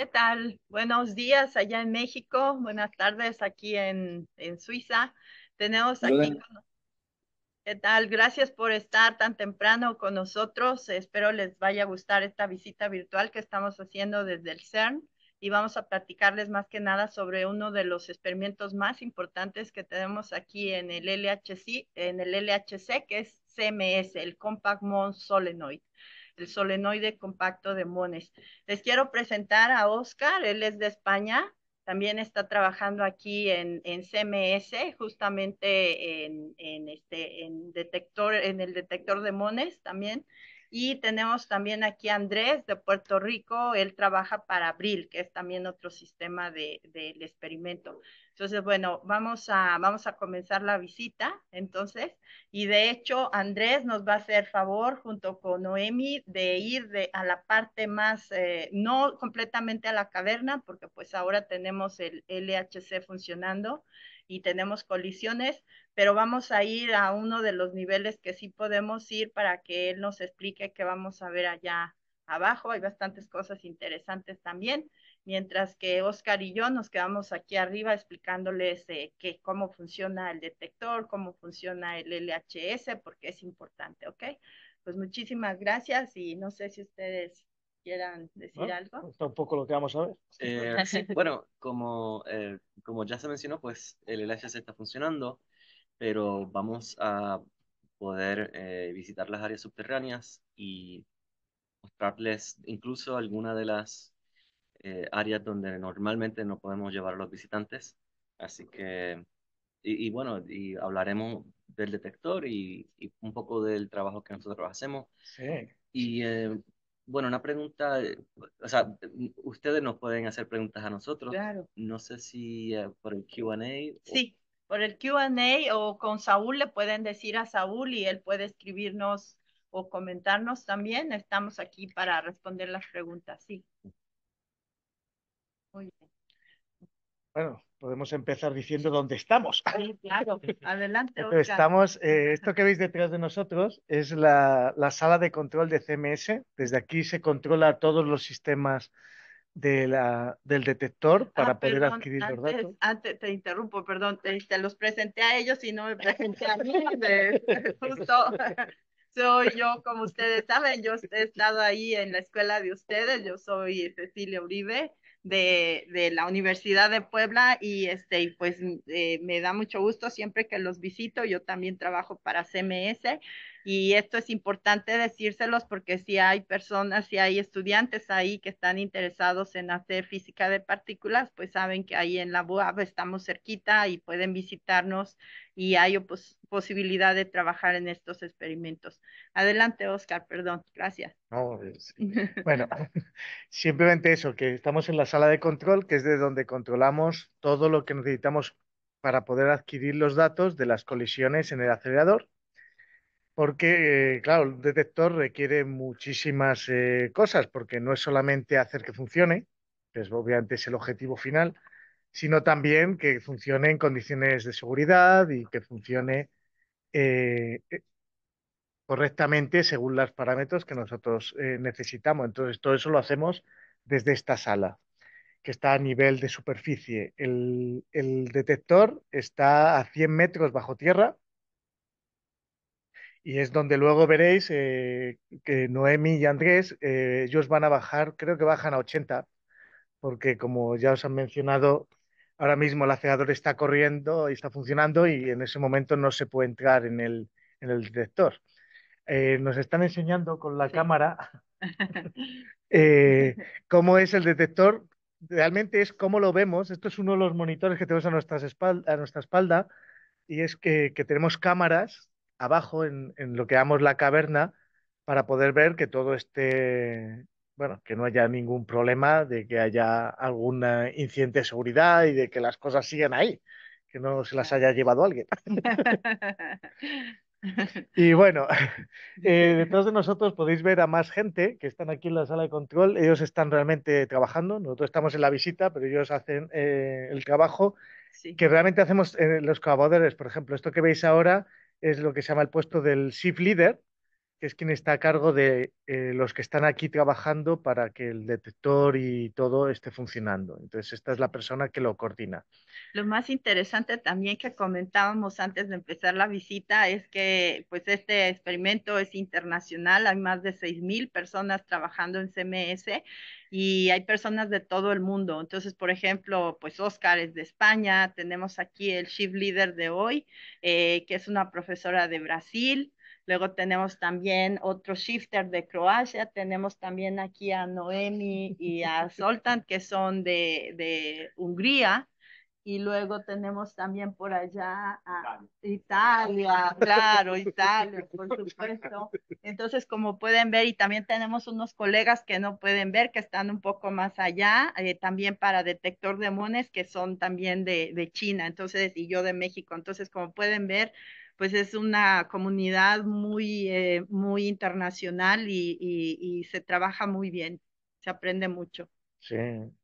¿Qué tal? Buenos días allá en México, buenas tardes aquí en Suiza. Tenemos aquí... ¿Qué tal? Gracias por estar tan temprano con nosotros. Espero les vaya a gustar esta visita virtual que estamos haciendo desde el CERN y vamos a platicarles más que nada sobre uno de los experimentos más importantes que tenemos aquí en el LHC, que es CMS, el Compact Muon Solenoid. El solenoide compacto de muones. Les quiero presentar a Oscar, él es de España, también está trabajando aquí en CMS, justamente en el detector de muones también. Y tenemos también aquí a Andrés de Puerto Rico, él trabaja para Bril, que es también otro sistema del experimento. Entonces, bueno, vamos a comenzar la visita, entonces, y de hecho Andrés nos va a hacer favor junto con Noemi de ir a la parte más, no completamente a la caverna, porque pues ahora tenemos el LHC funcionando y tenemos colisiones, pero vamos a ir a uno de los niveles que sí podemos ir para que él nos explique qué vamos a ver allá abajo. Hay bastantes cosas interesantes también, mientras que Oscar y yo nos quedamos aquí arriba explicándoles cómo funciona el detector, cómo funciona el LHS, porque es importante, ¿ok? Pues muchísimas gracias y no sé si ustedes quieran decir algo. Tampoco lo que vamos a ver. Bueno, como ya se mencionó, pues el LHC está funcionando, pero vamos a poder visitar las áreas subterráneas y mostrarles incluso algunas de las áreas donde normalmente no podemos llevar a los visitantes. Así que, bueno, y hablaremos del detector y un poco del trabajo que nosotros hacemos. Sí. Y, bueno, una pregunta, o sea, ustedes nos pueden hacer preguntas a nosotros. Claro. No sé si por el Q&A. Sí. Por el Q&A o con Saúl, le pueden decir a Saúl y él puede escribirnos o comentarnos también. Estamos aquí para responder las preguntas, sí. Muy bien. Bueno, podemos empezar diciendo dónde estamos. Sí, claro, adelante, Oscar. Estamos, esto que veis detrás de nosotros es la sala de control de CMS. Desde aquí se controla todos los sistemas del detector para poder adquirir los datos. Antes te interrumpo, perdón, te los presenté a ellos y no me presenté a mí. Justo soy yo, como ustedes saben, yo he estado ahí en la escuela de ustedes, yo soy Cecilia Uribe de la Universidad de Puebla y pues me da mucho gusto siempre que los visito. Yo también trabajo para CMS y esto es importante decírselos porque si hay personas, si hay estudiantes ahí que están interesados en hacer física de partículas, pues saben que ahí en la BUAP estamos cerquita y pueden visitarnos y hay posibilidad de trabajar en estos experimentos. Adelante, Oscar, perdón, gracias. No, bueno, simplemente eso, que estamos en la sala de control, que es de donde controlamos todo lo que necesitamos para poder adquirir los datos de las colisiones en el acelerador, porque, claro, el detector requiere muchísimas cosas, porque no es solamente hacer que funcione, que es, obviamente es el objetivo final, sino también que funcione en condiciones de seguridad y que funcione correctamente según los parámetros que nosotros necesitamos. Entonces, todo eso lo hacemos desde esta sala, que está a nivel de superficie. El detector está a 100 metros bajo tierra y es donde luego veréis que Noemi y Andrés, ellos van a bajar, creo que bajan a 80, porque como ya os han mencionado, ahora mismo el acelerador está corriendo y está funcionando y en ese momento no se puede entrar en el detector. Nos están enseñando con la cámara cómo es el detector, realmente es cómo lo vemos. Esto es uno de los monitores que tenemos a nuestra espalda y es que tenemos cámaras abajo en lo que llamamos la caverna para poder ver que todo esté, bueno, que no haya ningún problema, de que haya algún incidente de seguridad y de que las cosas sigan ahí, que no se las haya llevado alguien. Y bueno, detrás de nosotros podéis ver a más gente que están aquí en la sala de control. Ellos están realmente trabajando, nosotros estamos en la visita, pero ellos hacen el trabajo. Sí. Que realmente hacemos los colaboradores. Por ejemplo, esto que veis ahora es lo que se llama el puesto del Shift Leader, que es quien está a cargo de los que están aquí trabajando para que el detector y todo esté funcionando. Entonces, esta es la persona que lo coordina. Lo más interesante también que comentábamos antes de empezar la visita es que pues este experimento es internacional. Hay más de 6,000 personas trabajando en CMS y hay personas de todo el mundo. Entonces, por ejemplo, pues Oscar es de España. Tenemos aquí el Shift Leader de hoy, que es una profesora de Brasil. Luego tenemos también otro shifter de Croacia, tenemos también aquí a Noemi y a Zoltan, que son de Hungría, y luego tenemos también por allá a Italia, claro, Italia, por supuesto. Entonces, como pueden ver, y también tenemos unos colegas que no pueden ver, que están un poco más allá, también para detector de muones, que son también de China, entonces, y yo de México. Entonces, como pueden ver, pues es una comunidad muy, muy internacional y se trabaja muy bien, se aprende mucho. Sí,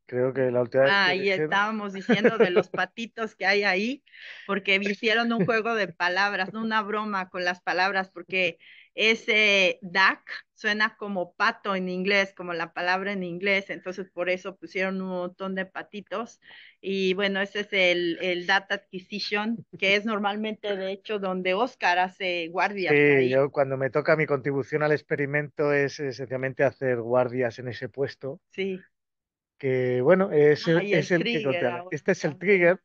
creo que la última vez y estábamos diciendo de los patitos que hay ahí, porque hicieron un juego de palabras, no una broma con las palabras, porque ese DAC suena como pato en inglés, como la palabra en inglés, entonces por eso pusieron un montón de patitos. Y bueno, ese es el Data Acquisition, que es normalmente, de hecho, donde Oscar hace guardias. Sí, yo cuando me toca, mi contribución al experimento es esencialmente hacer guardias en ese puesto. Sí. Que bueno, es el que controla. Este es el trigger,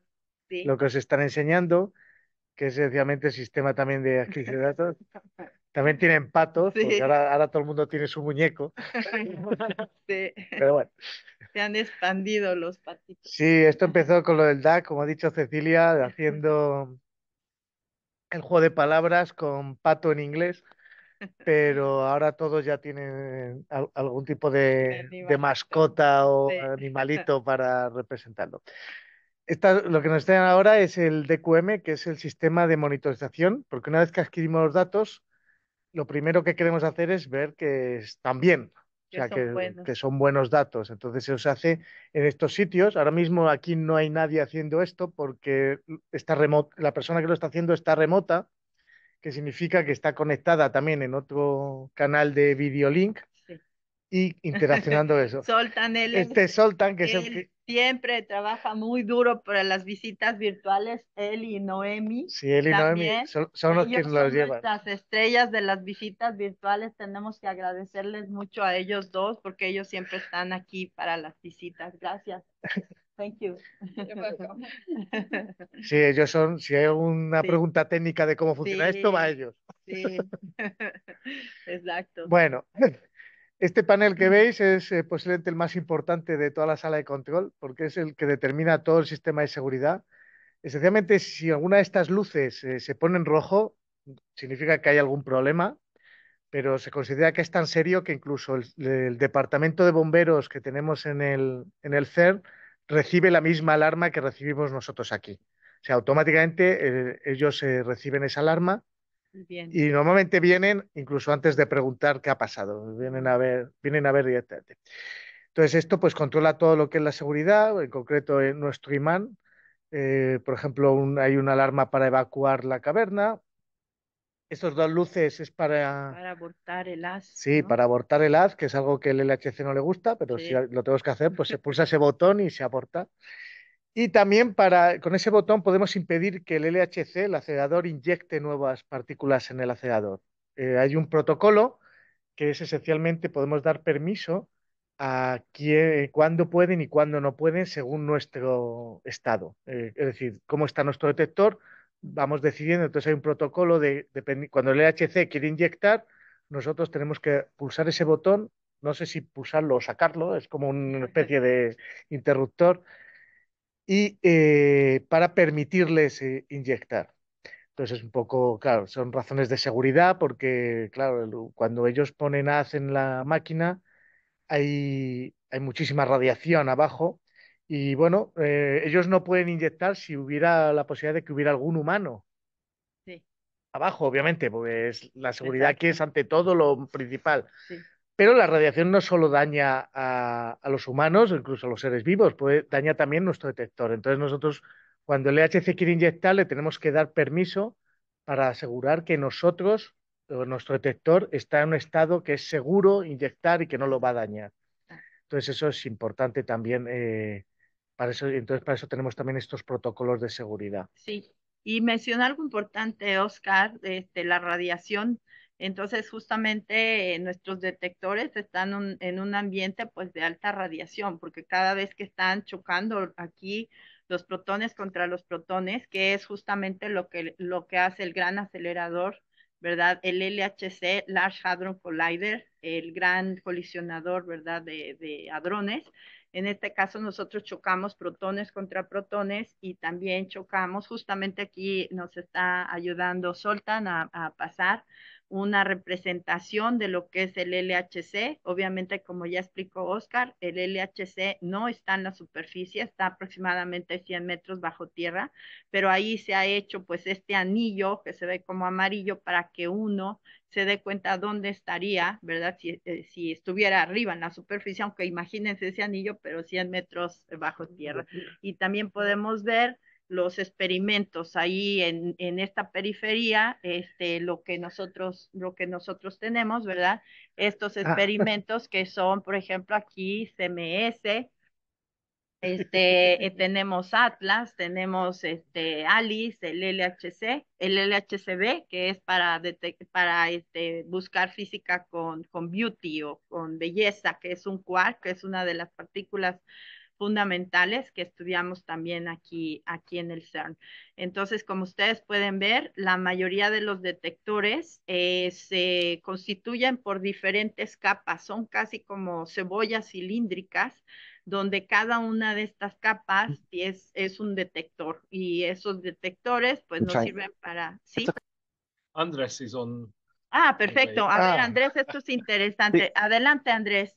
sí. Lo que os están enseñando, que es esencialmente el sistema también de adquisición de datos. También tienen patos, sí. Porque ahora todo el mundo tiene su muñeco. Sí. Pero bueno. Se han expandido los patitos. Sí, esto empezó con lo del DAC, como ha dicho Cecilia, haciendo el juego de palabras con pato en inglés, pero ahora todos ya tienen algún tipo de mascota o sí. Animalito para representarlo. Lo que nos traen ahora es el DQM, que es el sistema de monitorización, porque una vez que adquirimos los datos, lo primero que queremos hacer es ver que están bien, que son buenos datos. Entonces eso se hace en estos sitios. Ahora mismo aquí no hay nadie haciendo esto porque la persona que lo está haciendo está remota, que significa que está conectada también en otro canal de videolink, sí. Y interaccionando eso. Zoltan, Zoltan, que es el que siempre trabaja muy duro para las visitas virtuales, él y Noemi. Sí, él y también. Noemi son los que los llevan. Las estrellas de las visitas virtuales, tenemos que agradecerles mucho a ellos dos, porque ellos siempre están aquí para las visitas. Gracias. Thank you. Sí, ellos son, si hay una pregunta técnica de cómo funciona esto, va a ellos. Sí, exacto. Bueno. Este panel que veis es posiblemente el más importante de toda la sala de control, porque es el que determina todo el sistema de seguridad. Esencialmente, si alguna de estas luces se pone en rojo, significa que hay algún problema, pero se considera que es tan serio que incluso el departamento de bomberos que tenemos en el CERN recibe la misma alarma que recibimos nosotros aquí. O sea, automáticamente ellos reciben esa alarma. Bien. Y normalmente vienen, incluso antes de preguntar qué ha pasado, vienen a ver directamente. Entonces esto pues controla todo lo que es la seguridad, en concreto en nuestro imán. Por ejemplo, hay una alarma para evacuar la caverna. Estas dos luces es para abortar el haz. Sí, ¿no? Para abortar el haz, que es algo que el LHC no le gusta, pero sí. Si lo tenemos que hacer, pues se pulsa ese botón y se aborta. Y también con ese botón podemos impedir que el LHC, el acelerador, inyecte nuevas partículas en el acelerador. Hay un protocolo que es esencialmente podemos dar permiso a cuándo pueden y cuándo no pueden según nuestro estado. Es decir, cómo está nuestro detector, vamos decidiendo. Entonces hay un protocolo cuando el LHC quiere inyectar, nosotros tenemos que pulsar ese botón. No sé si pulsarlo o sacarlo, es como una especie de interruptor. Y para permitirles inyectar. Entonces es un poco, claro, son razones de seguridad porque, claro, cuando ellos ponen haz en la máquina hay muchísima radiación abajo y, bueno, ellos no pueden inyectar si hubiera la posibilidad de que hubiera algún humano abajo, obviamente, pues la seguridad aquí es ante todo lo principal. Sí. Pero la radiación no solo daña a los humanos, incluso a los seres vivos, daña también nuestro detector. Entonces nosotros, cuando el LHC quiere inyectar, le tenemos que dar permiso para asegurar que nosotros nuestro detector está en un estado que es seguro inyectar y que no lo va a dañar. Entonces eso es importante también, para eso tenemos también estos protocolos de seguridad. Sí, y menciona algo importante, Oscar, la radiación. Entonces, justamente nuestros detectores están en un ambiente pues de alta radiación, porque cada vez que están chocando aquí los protones contra los protones, que es justamente lo que hace el gran acelerador, ¿verdad? El LHC, Large Hadron Collider, el gran colisionador, ¿verdad? De hadrones. En este caso nosotros chocamos protones contra protones y también chocamos, justamente aquí nos está ayudando Zoltan a pasar una representación de lo que es el LHC. Obviamente, como ya explicó Oscar, el LHC no está en la superficie, está aproximadamente 100 metros bajo tierra, pero ahí se ha hecho pues este anillo que se ve como amarillo para que uno se dé cuenta dónde estaría, ¿verdad? Si estuviera arriba en la superficie, aunque imagínense ese anillo, pero 100 metros bajo tierra. Y también podemos ver los experimentos ahí en esta periferia, lo que nosotros tenemos, ¿verdad? Estos experimentos que son, por ejemplo, aquí CMS, tenemos ATLAS, tenemos ALICE, el LHC, el LHCB, que es para buscar física con beauty o con belleza, que es un quark, que es una de las partículas fundamentales que estudiamos también aquí en el CERN. Entonces, como ustedes pueden ver, la mayoría de los detectores se constituyen por diferentes capas, son casi como cebollas cilíndricas, donde cada una de estas capas es un detector, y esos detectores pues nos sirven para... ¿Sí? Andrés is on... Ah, perfecto. A ver, Andrés, esto es interesante. Adelante, Andrés.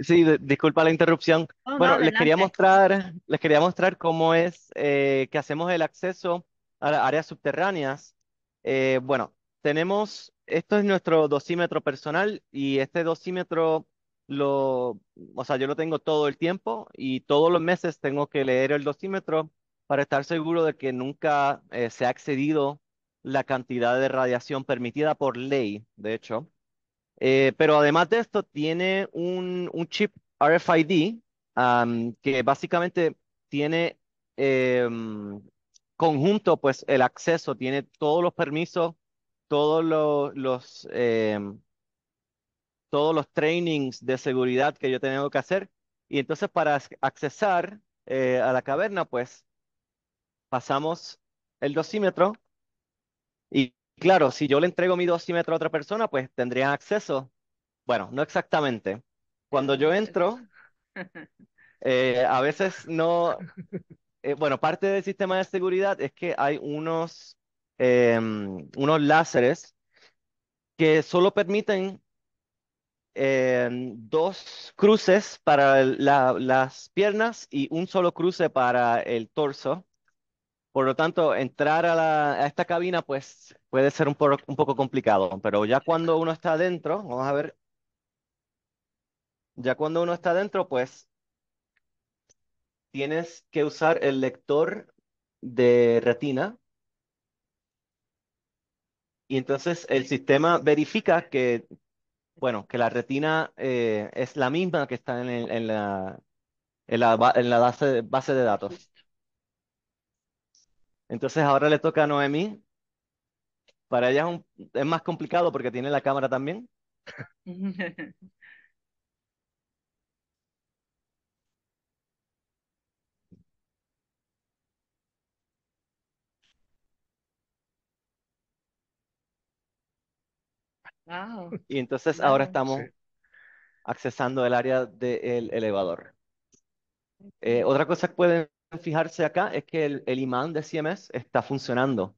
Sí, disculpa la interrupción. Oh, bueno, no, les quería mostrar cómo es que hacemos el acceso a las áreas subterráneas. Bueno, tenemos, esto es nuestro dosímetro personal, y este dosímetro, yo lo tengo todo el tiempo, y todos los meses tengo que leer el dosímetro para estar seguro de que nunca se ha excedido la cantidad de radiación permitida por ley, de hecho. Pero además de esto, tiene un chip RFID que básicamente tiene conjunto, pues, el acceso, tiene todos los permisos, todos los trainings de seguridad que yo tengo que hacer. Y entonces, para accesar a la caverna, pues, pasamos el dosímetro y... Claro, si yo le entrego mi dosímetro a otra persona, pues tendrían acceso. Bueno, no exactamente. Cuando yo entro, a veces no... bueno, parte del sistema de seguridad es que hay unos láseres que solo permiten dos cruces para las piernas y un solo cruce para el torso. Por lo tanto, entrar a esta cabina pues puede ser un poco complicado, pero ya cuando uno está adentro, vamos a ver, ya cuando uno está adentro, pues tienes que usar el lector de retina y entonces el sistema verifica que la retina es la misma que está en la base de datos. Entonces ahora le toca a Noemi. Para ella es más complicado porque tiene la cámara también. Wow. Y entonces ahora estamos accesando el área del elevador. Otra cosa que pueden fijarse acá es que el imán de CMS está funcionando.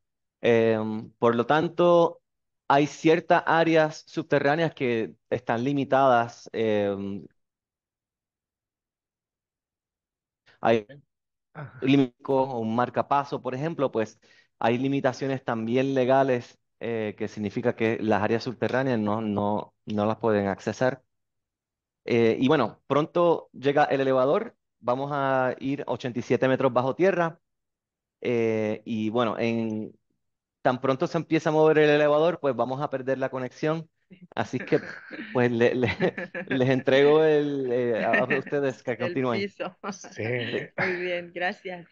Por lo tanto, hay ciertas áreas subterráneas que están limitadas. Hay un marcapaso, por ejemplo, pues hay limitaciones también legales que significa que las áreas subterráneas no las pueden accesar. Y bueno, pronto llega el elevador. Vamos a ir 87 metros bajo tierra y bueno, tan pronto se empieza a mover el elevador, pues vamos a perder la conexión. Así que, pues, les entrego a ustedes que continúen. Sí. Muy bien, gracias.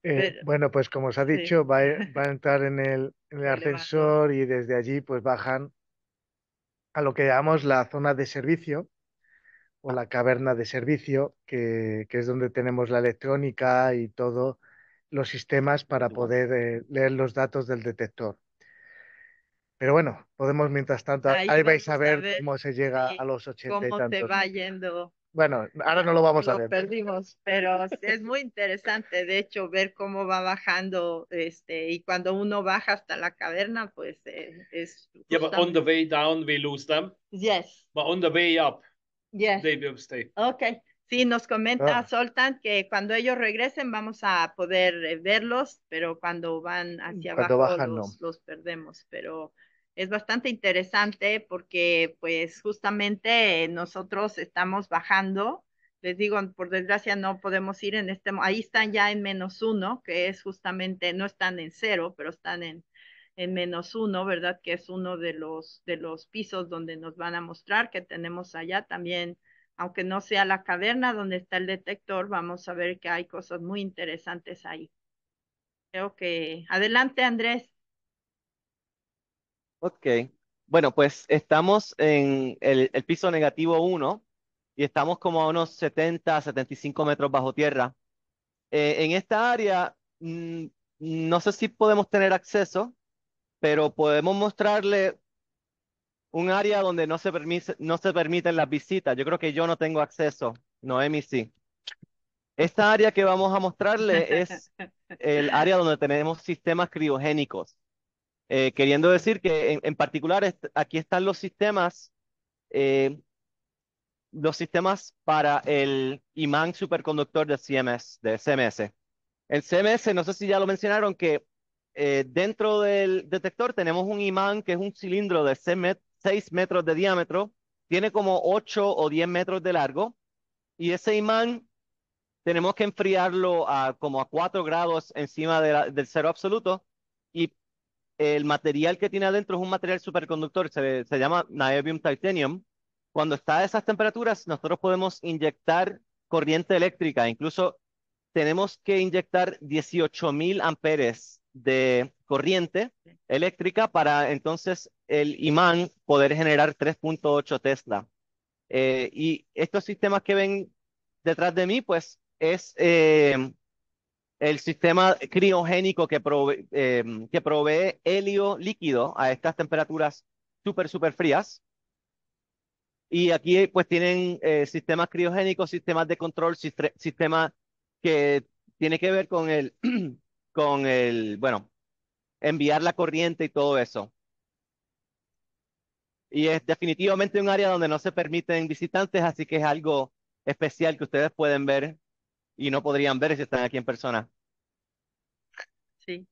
Pero, bueno, pues como os ha dicho, sí, va a entrar en el ascensor y desde allí pues bajan a lo que llamamos la zona de servicio o la caverna de servicio, que es donde tenemos la electrónica y todos los sistemas para poder leer los datos del detector. Pero bueno, podemos mientras tanto, ahí vais a ver cómo se llega a los 80 y tantos. Cómo se va yendo. Bueno, ahora no lo vamos a ver. Lo perdimos, pero es muy interesante, de hecho, ver cómo va bajando, y cuando uno baja hasta la caverna, pues es... Yeah, but on the way down we lose them. Yes. But on the way up, yes, they will stay. Okay. Sí, nos comenta Zoltan que cuando ellos regresen vamos a poder verlos, pero cuando van hacia abajo los perdemos. Pero es bastante interesante porque pues justamente nosotros estamos bajando. Les digo, por desgracia no podemos ir en este... Ahí están ya en -1, que es justamente, no están en 0, pero están en -1, ¿verdad? Que es uno de los pisos donde nos van a mostrar que tenemos allá también. Aunque no sea la caverna donde está el detector, vamos a ver que hay cosas muy interesantes ahí. Creo que... Adelante, Andrés. Ok. Bueno, pues estamos en el piso -1 y estamos como a unos 70, 75 metros bajo tierra. En esta área, no sé si podemos tener acceso, pero podemos mostrarle... un área donde no se permiten las visitas. Yo creo que yo no tengo acceso. Noemi sí. Esta área que vamos a mostrarle es el área donde tenemos sistemas criogénicos. Queriendo decir que en particular aquí están los sistemas para el imán superconductor de CMS. El CMS, no sé si ya lo mencionaron, que dentro del detector tenemos un imán que es un cilindro de 6 metros de diámetro, tiene como 8 o 10 metros de largo, y ese imán tenemos que enfriarlo como a 4 grados encima del cero absoluto, y el material que tiene adentro es un material superconductor, se llama Niobium Titanium. Cuando está a esas temperaturas, nosotros podemos inyectar corriente eléctrica, incluso tenemos que inyectar 18.000 amperes de corriente eléctrica para entonces el imán poder generar 3.8 Tesla. Y estos sistemas que ven detrás de mí, pues es el sistema criogénico que provee helio líquido a estas temperaturas súper frías. Y aquí pues tienen sistemas criogénicos, sistemas de control, sistemas que tiene que ver con bueno, enviar la corriente y todo eso. Y es definitivamente un área donde no se permiten visitantes, así que es algo especial que ustedes pueden ver y no podrían ver si están aquí en persona. Sí.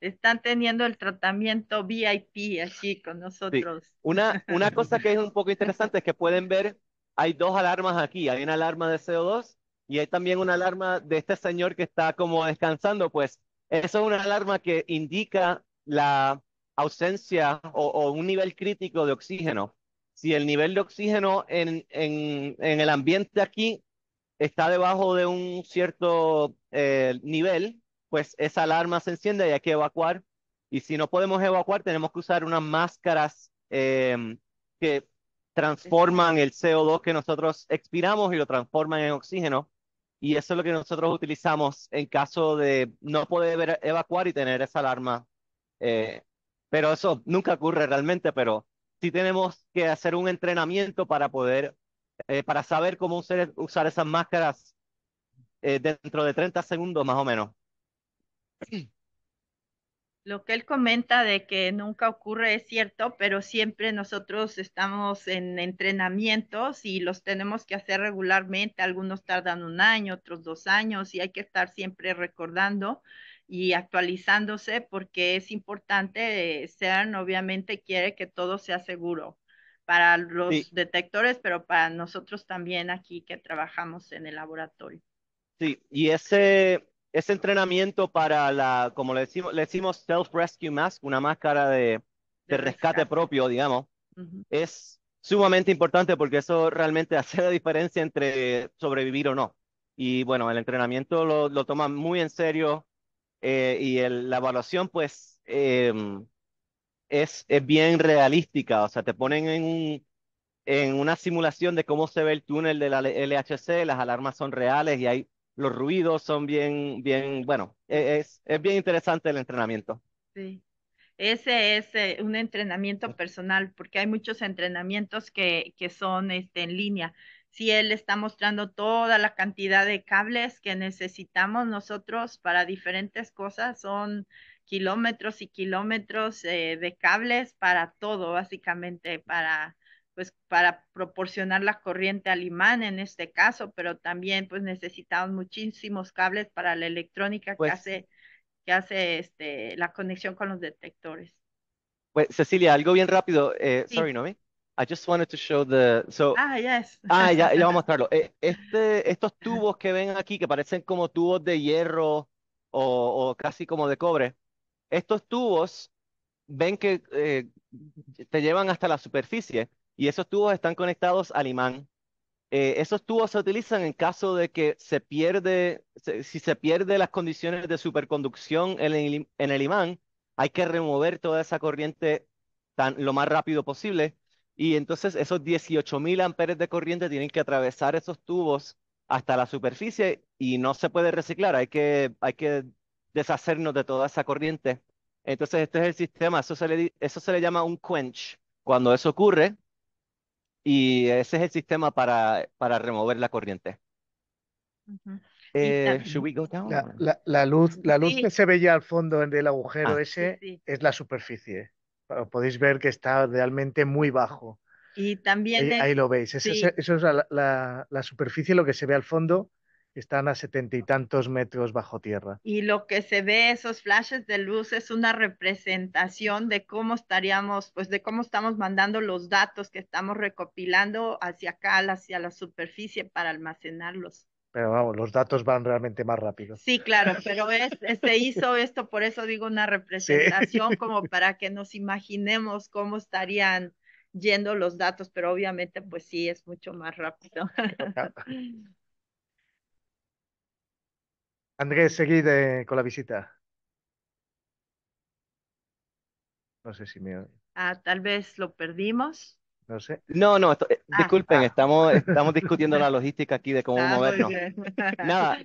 Están teniendo el tratamiento VIP aquí con nosotros. Sí. Una cosa que es un poco interesante es que pueden ver, hay dos alarmas aquí. Hay una alarma de CO2 y hay también una alarma de este señor que está como descansando. Pues eso es una alarma que indica la ausencia o un nivel crítico de oxígeno. Si el nivel de oxígeno en el ambiente aquí está debajo de un cierto nivel, pues esa alarma se enciende y hay que evacuar. Y si no podemos evacuar, tenemos que usar unas máscaras que transforman el CO2 que nosotros expiramos y lo transforman en oxígeno. Y eso es lo que nosotros utilizamos en caso de no poder evacuar y tener esa alarma. Pero eso nunca ocurre realmente, pero sí tenemos que hacer un entrenamiento para poder, para saber cómo usar esas máscaras dentro de 30 segundos más o menos. Lo que él comenta de que nunca ocurre es cierto, pero siempre nosotros estamos en entrenamientos y los tenemos que hacer regularmente. Algunos tardan 1 año, otros 2 años y hay que estar siempre recordando y actualizándose porque es importante. CERN obviamente quiere que todo sea seguro para los detectores, pero para nosotros también aquí que trabajamos en el laboratorio. Sí, y ese Es entrenamiento para la, como le decimos self-rescue mask, una máscara de rescate propio, digamos. Uh-huh. Es sumamente importante porque eso realmente hace la diferencia entre sobrevivir o no. Y bueno, el entrenamiento lo toman muy en serio y la evaluación pues es bien realística. O sea, te ponen en una simulación de cómo se ve el túnel de la LHC, las alarmas son reales y hay... Los ruidos son bien, bueno, es bien interesante el entrenamiento. Sí, ese es un entrenamiento personal, porque hay muchos entrenamientos que son en línea. Si él está mostrando toda la cantidad de cables que necesitamos nosotros para diferentes cosas, son kilómetros y kilómetros de cables para todo, básicamente, para proporcionar la corriente al imán en este caso, pero también pues necesitamos muchísimos cables para la electrónica pues, que hace la conexión con los detectores. Pues Cecilia, algo bien rápido. Sí. Sorry, Noemi. I just wanted to show the yes. Ya vamos a mostrarlo. Estos tubos que ven aquí que parecen como tubos de hierro o casi como de cobre. Estos tubos ven que te llevan hasta la superficie. Y esos tubos están conectados al imán. Esos tubos se utilizan en caso de que si se pierden las condiciones de superconducción en el imán, hay que remover toda esa corriente lo más rápido posible. Y entonces esos 18.000 amperes de corriente tienen que atravesar esos tubos hasta la superficie y no se puede reciclar, hay que deshacernos de toda esa corriente. Entonces este es el sistema, eso se le llama un quench. Cuando eso ocurre, y ese es el sistema para remover la corriente. Uh-huh. Should we go down? La luz sí. Que se veía al fondo del agujero ese. Es la superficie. Podéis ver que está realmente muy bajo. Y también ahí lo veis. Eso es la superficie, lo que se ve al fondo. Están a 70 y tantos metros bajo tierra. Y lo que se ve, esos flashes de luz, es una representación de cómo estaríamos, pues de cómo estamos mandando los datos que estamos recopilando hacia acá, hacia la superficie para almacenarlos. Pero vamos, los datos van realmente más rápido. Sí, claro, pero se hizo esto, por eso digo una representación, sí. Como para que nos imaginemos cómo estarían yendo los datos, pero obviamente pues sí, es mucho más rápido. Andrés, seguid con la visita. No sé si me oye. Tal vez lo perdimos. No sé. No, disculpen, estamos discutiendo la logística aquí de cómo movernos. Nada,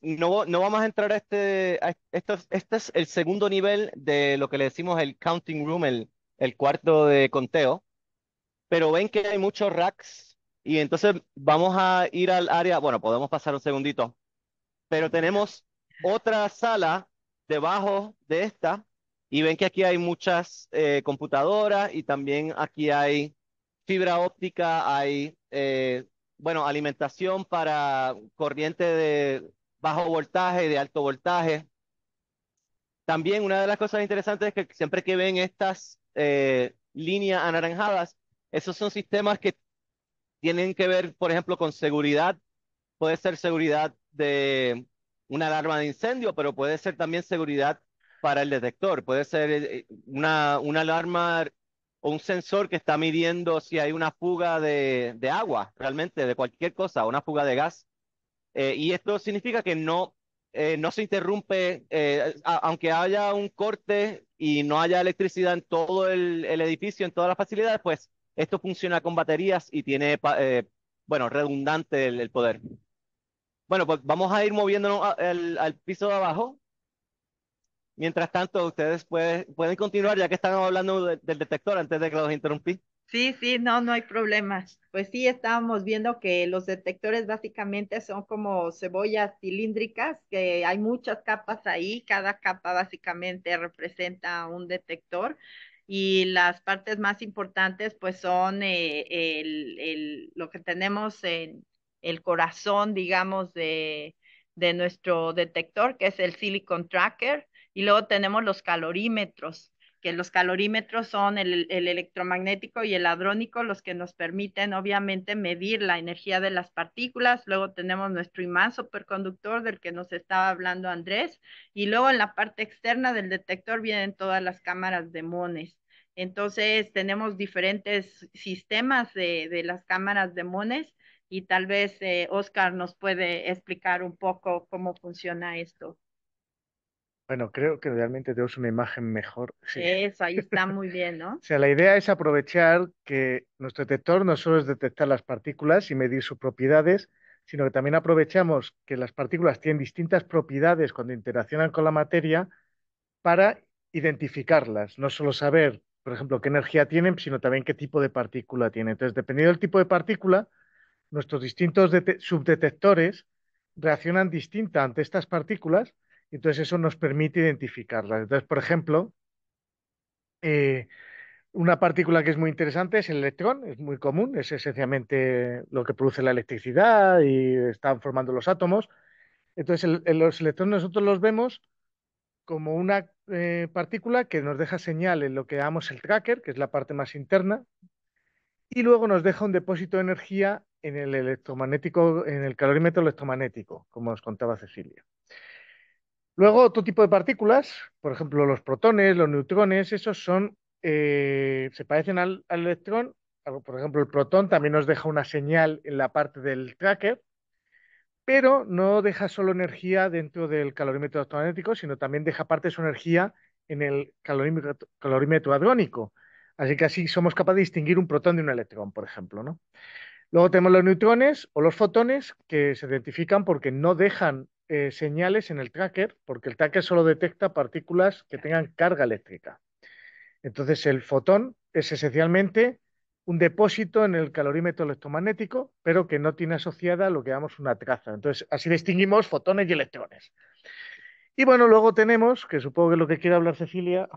no vamos a entrar este es el segundo nivel de lo que le decimos el counting room, el cuarto de conteo. Pero ven que hay muchos racks y entonces vamos a ir al área, bueno, podemos pasar un segundito. Pero tenemos otra sala debajo de esta y ven que aquí hay muchas computadoras y también aquí hay fibra óptica, hay alimentación para corriente de bajo voltaje, de alto voltaje. También una de las cosas interesantes es que siempre que ven estas líneas anaranjadas, esos son sistemas que tienen que ver, por ejemplo, con seguridad. Puede ser seguridad de una alarma de incendio, pero puede ser también seguridad para el detector. Puede ser una alarma o un sensor que está midiendo si hay una fuga de agua, realmente, de cualquier cosa, una fuga de gas. Y esto significa que no se interrumpe, aunque haya un corte y no haya electricidad en todo el edificio, en todas las facilidades, pues esto funciona con baterías y tiene, redundante el poder. Bueno, pues vamos a ir moviéndonos al piso de abajo. Mientras tanto, ustedes pueden continuar, ya que están hablando del detector antes de que los interrumpí. Sí, no hay problema. Pues sí, estábamos viendo que los detectores básicamente son como cebollas cilíndricas, que hay muchas capas ahí, cada capa básicamente representa un detector. Y las partes más importantes pues son lo que tenemos en el corazón, digamos, de nuestro detector, que es el Silicon Tracker, y luego tenemos los calorímetros. que los calorímetros son el electromagnético y el hadrónico los que nos permiten obviamente medir la energía de las partículas. Luego tenemos nuestro imán superconductor del que nos estaba hablando Andrés, y luego en la parte externa del detector vienen todas las cámaras de muones. Entonces tenemos diferentes sistemas de las cámaras de muones, y tal vez Oscar nos puede explicar un poco cómo funciona esto. Bueno, creo que realmente tenemos una imagen mejor. Sí. Eso, ahí está muy bien, ¿no? O sea, la idea es aprovechar que nuestro detector no solo es detectar las partículas y medir sus propiedades, sino que también aprovechamos que las partículas tienen distintas propiedades cuando interaccionan con la materia para identificarlas. No solo saber, por ejemplo, qué energía tienen, sino también qué tipo de partícula tienen. Entonces, dependiendo del tipo de partícula, nuestros distintos subdetectores reaccionan distinta ante estas partículas. Entonces eso nos permite identificarlas. Entonces, por ejemplo, una partícula que es muy interesante es el electrón, es muy común, es esencialmente lo que produce la electricidad y están formando los átomos. Entonces los electrones nosotros los vemos como una partícula que nos deja señal en lo que llamamos el tracker, que es la parte más interna, y luego nos deja un depósito de energía en el electromagnético, en el calorímetro electromagnético, como os contaba Cecilia. Luego, otro tipo de partículas, por ejemplo, los protones, los neutrones, esos son, se parecen al electrón. Por ejemplo, el protón también nos deja una señal en la parte del tracker, pero no deja solo energía dentro del calorímetro electromagnético, sino también deja parte de su energía en el calorímetro hadrónico. Así que así somos capaces de distinguir un protón de un electrón, por ejemplo, ¿no? Luego tenemos los neutrones o los fotones, que se identifican porque no dejan señales en el tracker, porque el tracker solo detecta partículas que tengan carga eléctrica. Entonces el fotón es esencialmente un depósito en el calorímetro electromagnético, pero que no tiene asociada lo que llamamos una traza. Entonces así distinguimos fotones y electrones. Y bueno, luego tenemos, que supongo que es lo que quiere hablar Cecilia,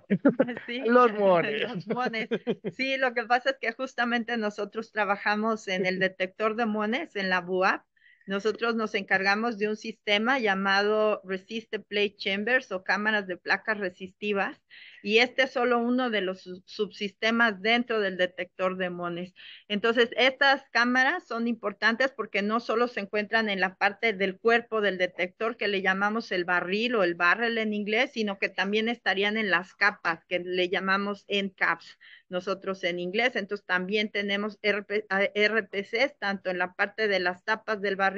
sí, los muones. Los muones. Sí, lo que pasa es que justamente nosotros trabajamos en el detector de muones, en la BUAP. Nosotros nos encargamos de un sistema llamado Resistive Plate Chambers o cámaras de placas resistivas, y este es solo uno de los subsistemas dentro del detector de muones. Entonces, estas cámaras son importantes porque no solo se encuentran en la parte del cuerpo del detector, que le llamamos el barril o el barrel en inglés, sino que también estarían en las capas, que le llamamos end caps nosotros en inglés. Entonces, también tenemos RPCs, tanto en la parte de las tapas del barril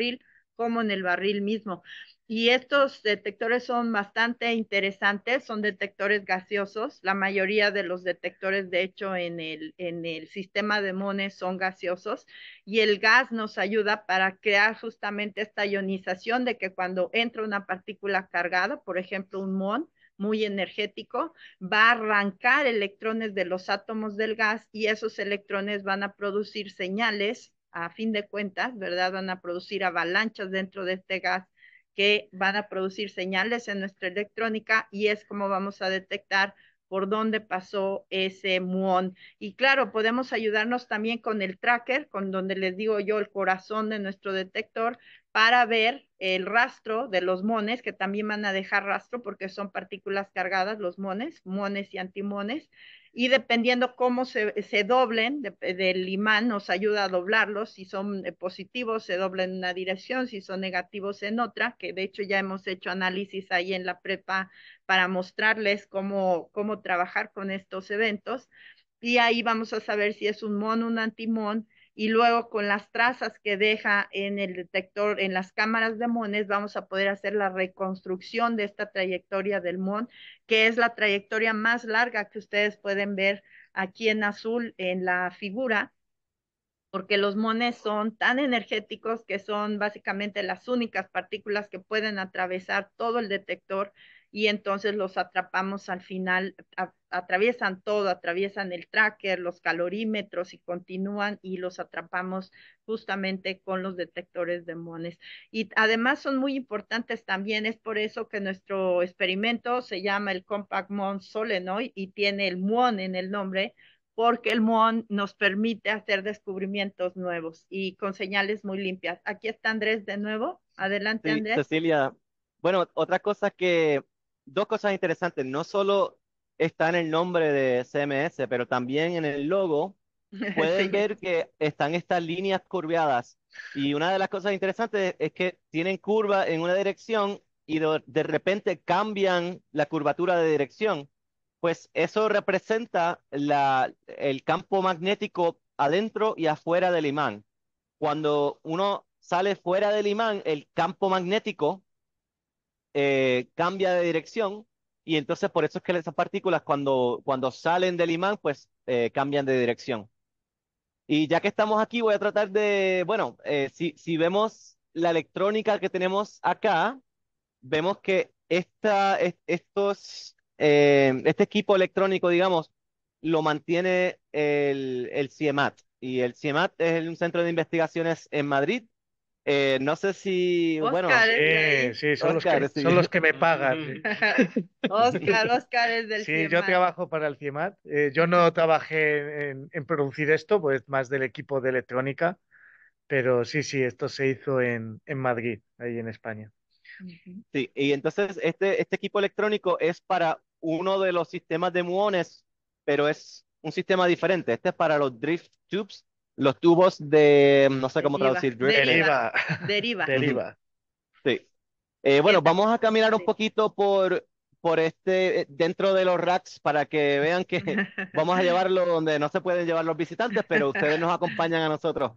como en el barril mismo. Y estos detectores son bastante interesantes, son detectores gaseosos. La mayoría de los detectores, de hecho, en el sistema de muones son gaseosos, y el gas nos ayuda para crear justamente esta ionización de que cuando entra una partícula cargada, por ejemplo, un muón muy energético, va a arrancar electrones de los átomos del gas, y esos electrones van a producir señales, a fin de cuentas, ¿verdad? Van a producir avalanchas dentro de este gas que van a producir señales en nuestra electrónica, y es como vamos a detectar por dónde pasó ese muón. Y claro, podemos ayudarnos también con el tracker, con donde les digo yo el corazón de nuestro detector, para ver el rastro de los muones, que también van a dejar rastro porque son partículas cargadas los muones, muones y antimuones. Y dependiendo cómo se doblen del imán, nos ayuda a doblarlos. Si son positivos, se doblan en una dirección; si son negativos, en otra, que de hecho ya hemos hecho análisis ahí en la prepa para mostrarles cómo trabajar con estos eventos. Y ahí vamos a saber si es un muón, un antimuón. Y luego, con las trazas que deja en el detector, en las cámaras de muones, vamos a poder hacer la reconstrucción de esta trayectoria del muón, que es la trayectoria más larga que ustedes pueden ver aquí en azul en la figura, porque los muones son tan energéticos que son básicamente las únicas partículas que pueden atravesar todo el detector, y entonces los atrapamos al final, atraviesan todo, atraviesan el tracker, los calorímetros, y continúan, y los atrapamos justamente con los detectores de muones. Y además son muy importantes también, es por eso que nuestro experimento se llama el Compact Muon Solenoid y tiene el muón en el nombre, porque el muón nos permite hacer descubrimientos nuevos y con señales muy limpias. Aquí está Andrés de nuevo. Adelante, sí, Andrés. Cecilia, bueno, dos cosas interesantes. No solo está en el nombre de CMS, pero también en el logo pueden ver que están estas líneas curveadas. Y una de las cosas interesantes es que tienen curva en una dirección y de repente cambian la curvatura de dirección. Pues eso representa el campo magnético adentro y afuera del imán. Cuando uno sale fuera del imán, el campo magnético cambia de dirección. Y entonces por eso es que esas partículas cuando salen del imán, pues cambian de dirección. Y ya que estamos aquí, voy a tratar de, bueno, si vemos la electrónica que tenemos acá, vemos que este equipo electrónico, digamos, lo mantiene el CIEMAT. Y el CIEMAT es un centro de investigaciones en Madrid. No sé si... Oscar, bueno, sí, son los que me pagan. Oscar es del CIEMAT. Sí, yo trabajo para el CIEMAT. Yo no trabajé en producir esto, pues más del equipo de electrónica, pero sí, esto se hizo en Madrid, ahí en España. Sí, y entonces este equipo electrónico es para uno de los sistemas de muones, pero es un sistema diferente. Este es para los drift tubes. Los tubos de, no sé cómo traducir. Deriva. Sí. Bueno, vamos a caminar un poquito por dentro de los racks para que vean que vamos a llevarlo donde no se pueden llevar los visitantes, pero ustedes nos acompañan a nosotros.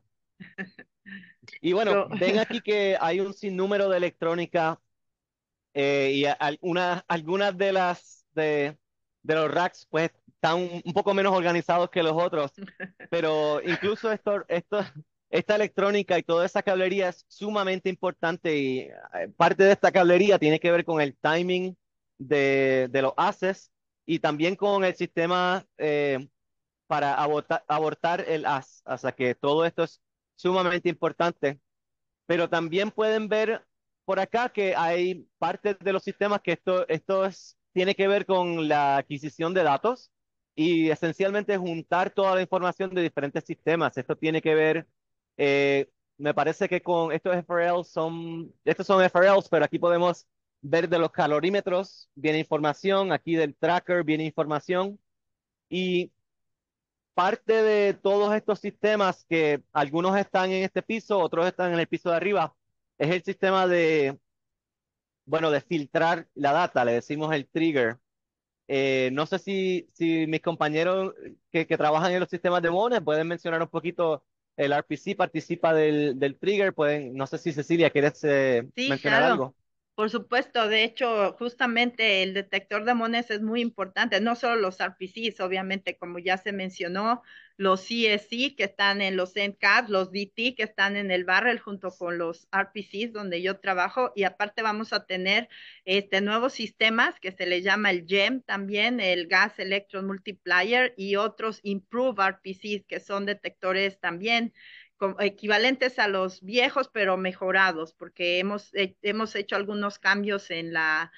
Y bueno, ven aquí que hay un sinnúmero de electrónica y algunas de las de los racks, pues, están un poco menos organizados que los otros, pero incluso esta electrónica y toda esa cablería es sumamente importante, y parte de esta cablería tiene que ver con el timing de los haces y también con el sistema para abortar el haz, o sea que todo esto es sumamente importante. Pero también pueden ver por acá que hay partes de los sistemas que tiene que ver con la adquisición de datos y esencialmente juntar toda la información de diferentes sistemas. Esto tiene que ver, me parece que con estos son FRLs, pero aquí podemos ver de los calorímetros, viene información, aquí del tracker viene información, y parte de todos estos sistemas que algunos están en este piso, otros están en el piso de arriba, es el sistema de filtrar la data, le decimos el trigger. No sé si mis compañeros que trabajan en los sistemas de muones pueden mencionar un poquito. El RPC participa del trigger. No sé si Cecilia, ¿quieres mencionar algo? Por supuesto, de hecho, justamente el detector de muones es muy importante, no solo los RPCs, obviamente, como ya se mencionó, los CSC que están en los endcaps, los DT que están en el barrel junto con los RPCs donde yo trabajo, y aparte vamos a tener nuevos sistemas que se les llama el GEM también, el Gas Electron Multiplier, y otros Improve RPCs que son detectores también equivalentes a los viejos, pero mejorados, porque hemos hecho algunos cambios en la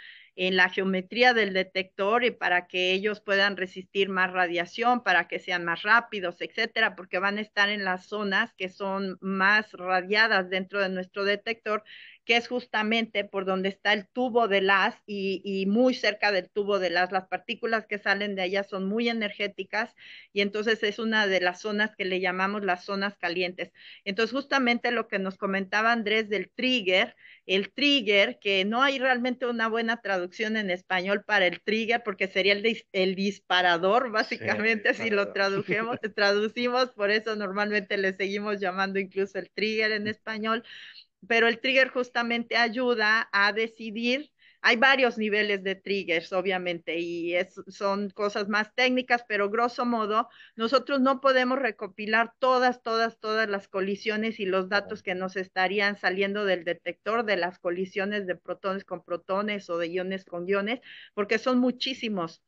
geometría del detector, y para que ellos puedan resistir más radiación, para que sean más rápidos, etcétera, porque van a estar en las zonas que son más radiadas dentro de nuestro detector, que es justamente por donde está el tubo del haz, y muy cerca del tubo del haz. Las partículas que salen de allá son muy energéticas, y entonces es una de las zonas que le llamamos las zonas calientes. Entonces, justamente lo que nos comentaba Andrés del trigger, que no hay realmente una buena traducción en español para el trigger, porque sería el disparador, básicamente, sí, si lo traducimos, por eso normalmente le seguimos llamando incluso el trigger en español. Pero el trigger justamente ayuda a decidir. Hay varios niveles de triggers, obviamente, y son cosas más técnicas, pero grosso modo, nosotros no podemos recopilar todas las colisiones y los datos que nos estarían saliendo del detector de las colisiones de protones con protones o de iones con iones, porque son muchísimos.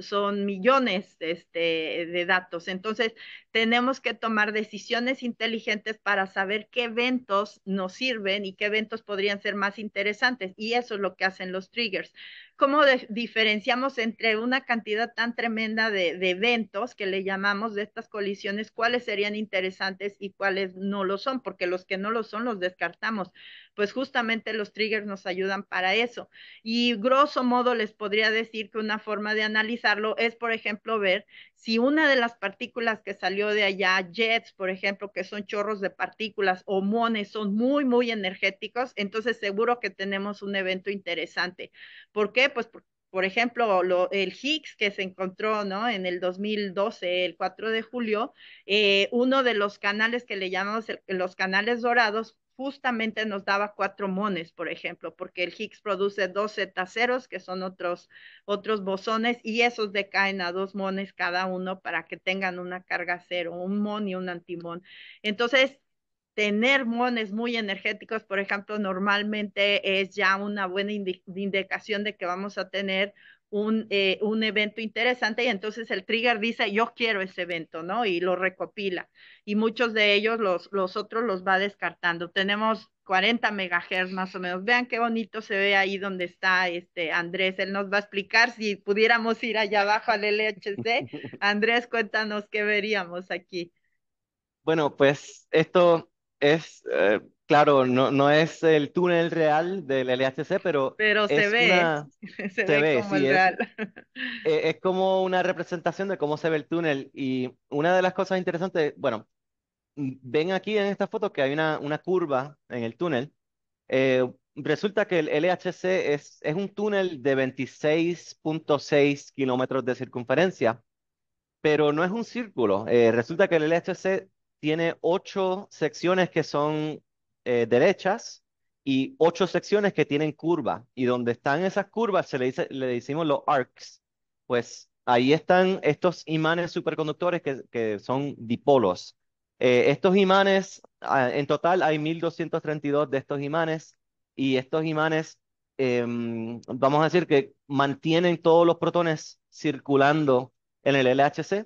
Son millones de datos. Entonces, tenemos que tomar decisiones inteligentes para saber qué eventos nos sirven y qué eventos podrían ser más interesantes. Y eso es lo que hacen los triggers. ¿Cómo diferenciamos entre una cantidad tan tremenda de eventos que le llamamos de estas colisiones, cuáles serían interesantes y cuáles no lo son? Porque los que no lo son los descartamos. Pues justamente los triggers nos ayudan para eso. Y grosso modo les podría decir que una forma de analizarlo es, por ejemplo, ver si una de las partículas que salió de allá, jets, por ejemplo, que son chorros de partículas, o muones, son muy, muy energéticos, entonces seguro que tenemos un evento interesante. ¿Por qué? Pues, por ejemplo, el Higgs que se encontró, ¿no?, en el 2012, el 4 de julio, uno de los canales que le llamamos los canales dorados, justamente nos daba 4 muones, por ejemplo, porque el Higgs produce 2 Z0s, que son otros bosones, y esos decaen a 2 muones cada uno para que tengan una carga cero, un muón y un antimuón. Entonces, tener muones muy energéticos, por ejemplo, normalmente es ya una buena indicación de que vamos a tener un evento interesante, y entonces el trigger dice, yo quiero ese evento, ¿no? Y lo recopila, y muchos de ellos, los otros los va descartando. Tenemos 40 megahertz más o menos. Vean qué bonito se ve ahí donde está Andrés. Él nos va a explicar si pudiéramos ir allá abajo al LHC. Andrés, cuéntanos qué veríamos aquí. Bueno, pues esto es... Claro, no es el túnel real del LHC, pero se ve como sí, el real. Es como una representación de cómo se ve el túnel. Y una de las cosas interesantes, bueno, ven aquí en esta foto que hay una curva en el túnel. Resulta que el LHC es un túnel de 26.6 kilómetros de circunferencia, pero no es un círculo. Resulta que el LHC tiene 8 secciones que son... derechas y 8 secciones que tienen curva, y donde están esas curvas le decimos los arcs. Pues ahí están estos imanes superconductores que son dipolos. Estos imanes, en total hay 1232 de estos imanes, y estos imanes vamos a decir que mantienen todos los protones circulando en el LHC.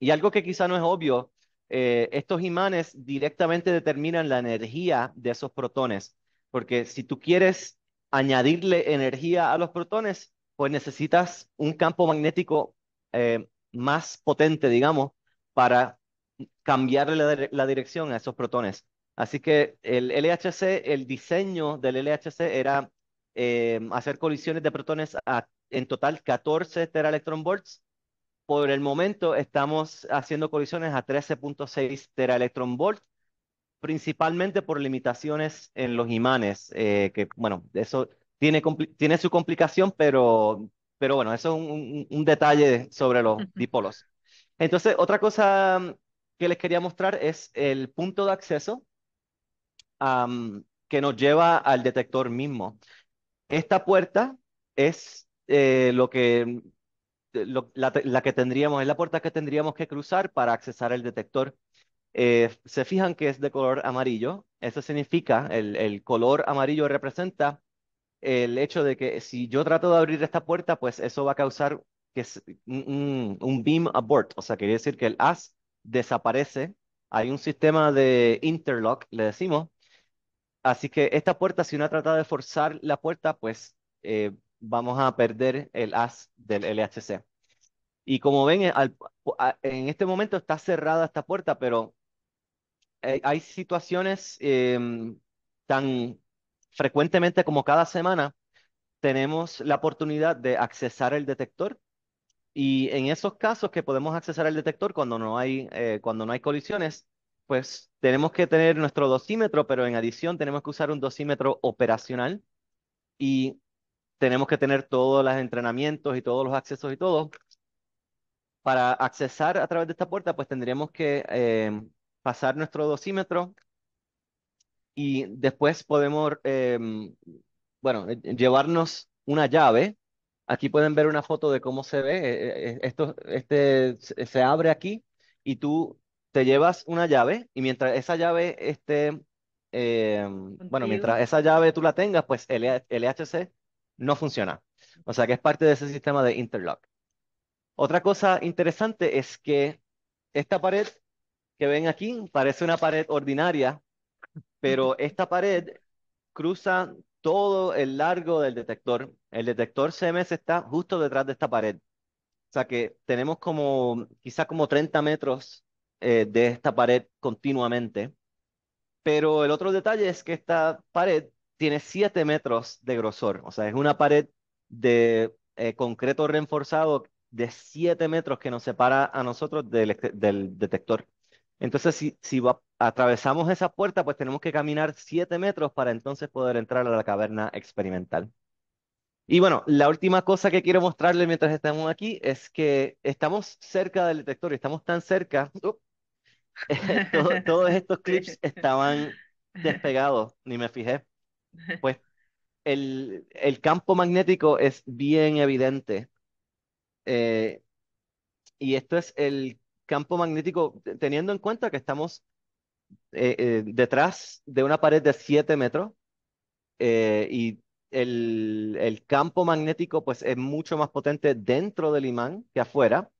Y algo que quizá no es obvio, estos imanes directamente determinan la energía de esos protones, porque si tú quieres añadirle energía a los protones, pues necesitas un campo magnético más potente, digamos, para cambiarle la dirección a esos protones. Así que el LHC, el diseño del LHC era hacer colisiones de protones en total 14 teraelectronvolts. Por el momento estamos haciendo colisiones a 13.6 teraelectronvolt, principalmente por limitaciones en los imanes, que bueno, eso tiene su complicación, pero bueno, eso es un detalle sobre los dipolos. Entonces, otra cosa que les quería mostrar es el punto de acceso que nos lleva al detector mismo. Esta puerta es la puerta que tendríamos que cruzar para accesar el detector. Se fijan que es de color amarillo. Eso significa, el color amarillo representa el hecho de que si yo trato de abrir esta puerta, pues eso va a causar que un beam abort, o sea, quiere decir que el haz desaparece. Hay un sistema de interlock, le decimos. Así que esta puerta, si uno trata de forzar la puerta, pues... vamos a perder el haz del LHC. Y como ven, en este momento está cerrada esta puerta, pero hay situaciones tan frecuentemente como cada semana tenemos la oportunidad de accesar el detector, y en esos casos que podemos accesar el detector cuando no hay colisiones, pues tenemos que tener nuestro dosímetro, pero en adición tenemos que usar un dosímetro operacional, y tenemos que tener todos los entrenamientos y todos los accesos y todo. Para accesar a través de esta puerta, pues tendríamos que pasar nuestro dosímetro, y después podemos, llevarnos una llave. Aquí pueden ver una foto de cómo se ve. Se abre aquí y tú te llevas una llave, y mientras esa llave tú la tengas, pues el LHC no funciona. O sea que es parte de ese sistema de interlock. Otra cosa interesante es que Esta pared que ven aquí parece una pared ordinaria, pero esta pared cruza todo el largo del detector. El detector CMS está justo detrás de esta pared. O sea que tenemos como, quizá como 30 metros de esta pared continuamente. Pero el otro detalle es que esta pared tiene 7 metros de grosor. O sea, es una pared de concreto reforzado de 7 metros que nos separa a nosotros del detector. Entonces, si atravesamos esa puerta, pues tenemos que caminar 7 metros para entonces poder entrar a la caverna experimental. Y bueno, la última cosa que quiero mostrarles mientras estamos aquí es que estamos cerca del detector, estamos tan cerca. Todos estos clips estaban despegados, ni me fijé. Pues el campo magnético es bien evidente. Y esto es el campo magnético, teniendo en cuenta que estamos detrás de una pared de 7 metros y el campo magnético pues es mucho más potente dentro del imán que afuera.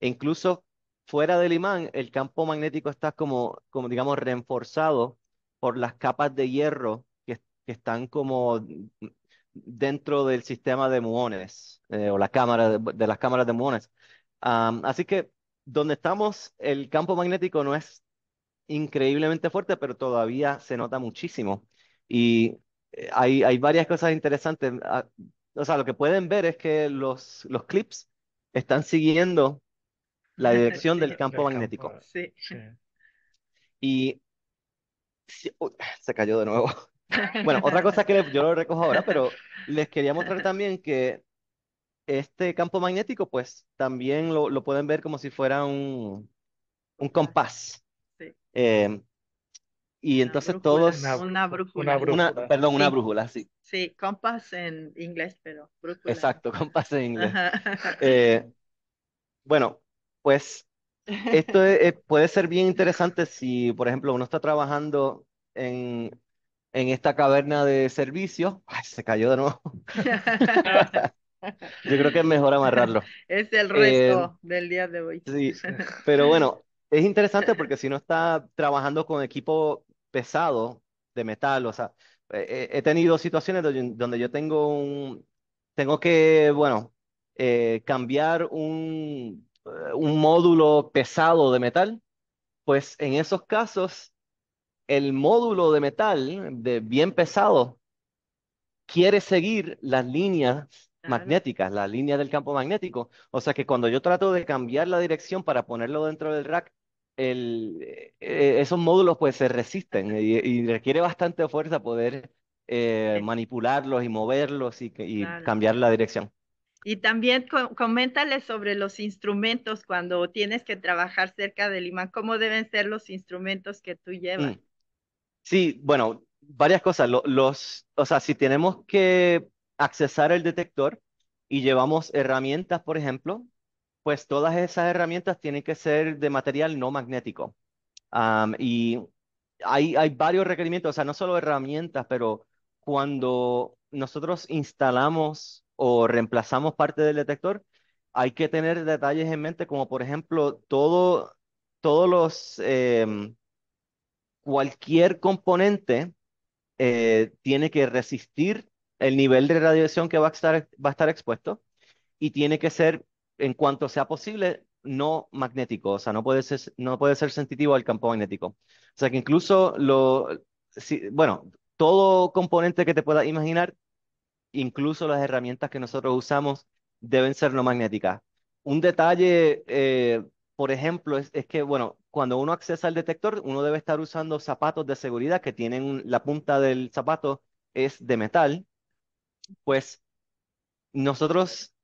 E incluso fuera del imán el campo magnético está como digamos reforzado por las capas de hierro que están como dentro del sistema de muones o la cámara de las cámaras de muones. Así que donde estamos, el campo magnético no es increíblemente fuerte, pero todavía se nota muchísimo. Y hay varias cosas interesantes. O sea, lo que pueden ver es que los clips están siguiendo la dirección del campo magnético. Sí. Y se cayó de nuevo. Bueno, otra cosa que yo lo recojo ahora, pero les quería mostrar también que este campo magnético, pues, también lo pueden ver como si fuera un compás. Sí. Y una entonces brújula, todos... Una brújula. Perdón, una brújula, sí. Sí, compás en inglés, pero brújula. Exacto, compás en inglés. Bueno, pues, esto puede ser bien interesante si, por ejemplo, uno está trabajando en esta caverna de servicios. Ay, se cayó de nuevo. Yo creo que es mejor amarrarlo. Es el resto del día de hoy. Sí, pero bueno, es interesante porque si no está trabajando con equipo pesado de metal, o sea, he tenido situaciones donde yo tengo que, bueno, cambiar un módulo pesado de metal, pues en esos casos, el módulo de metal bien pesado quiere seguir las líneas magnéticas, la línea del campo magnético. O sea que cuando yo trato de cambiar la dirección para ponerlo dentro del rack, esos módulos pues se resisten y requiere bastante fuerza poder manipularlos y moverlos y cambiar la dirección. Y también coméntales sobre los instrumentos cuando tienes que trabajar cerca del imán. ¿Cómo deben ser los instrumentos que tú llevas? Sí, bueno, varias cosas. O sea, si tenemos que accesar el detector y llevamos herramientas, por ejemplo, pues todas esas herramientas tienen que ser de material no magnético. Y hay varios requerimientos, o sea, no solo herramientas, pero cuando nosotros instalamos o reemplazamos parte del detector, hay que tener detalles en mente, como por ejemplo, cualquier componente tiene que resistir el nivel de radiación que va a estar expuesto y tiene que ser, en cuanto sea posible, no magnético. O sea, no puede ser sensitivo al campo magnético. O sea, que incluso, todo componente que te puedas imaginar, incluso las herramientas que nosotros usamos, deben ser no magnéticas. Un detalle, por ejemplo, es que, bueno, cuando uno accesa al detector, uno debe estar usando zapatos de seguridad que tienen la punta del zapato es de metal. Pues nosotros,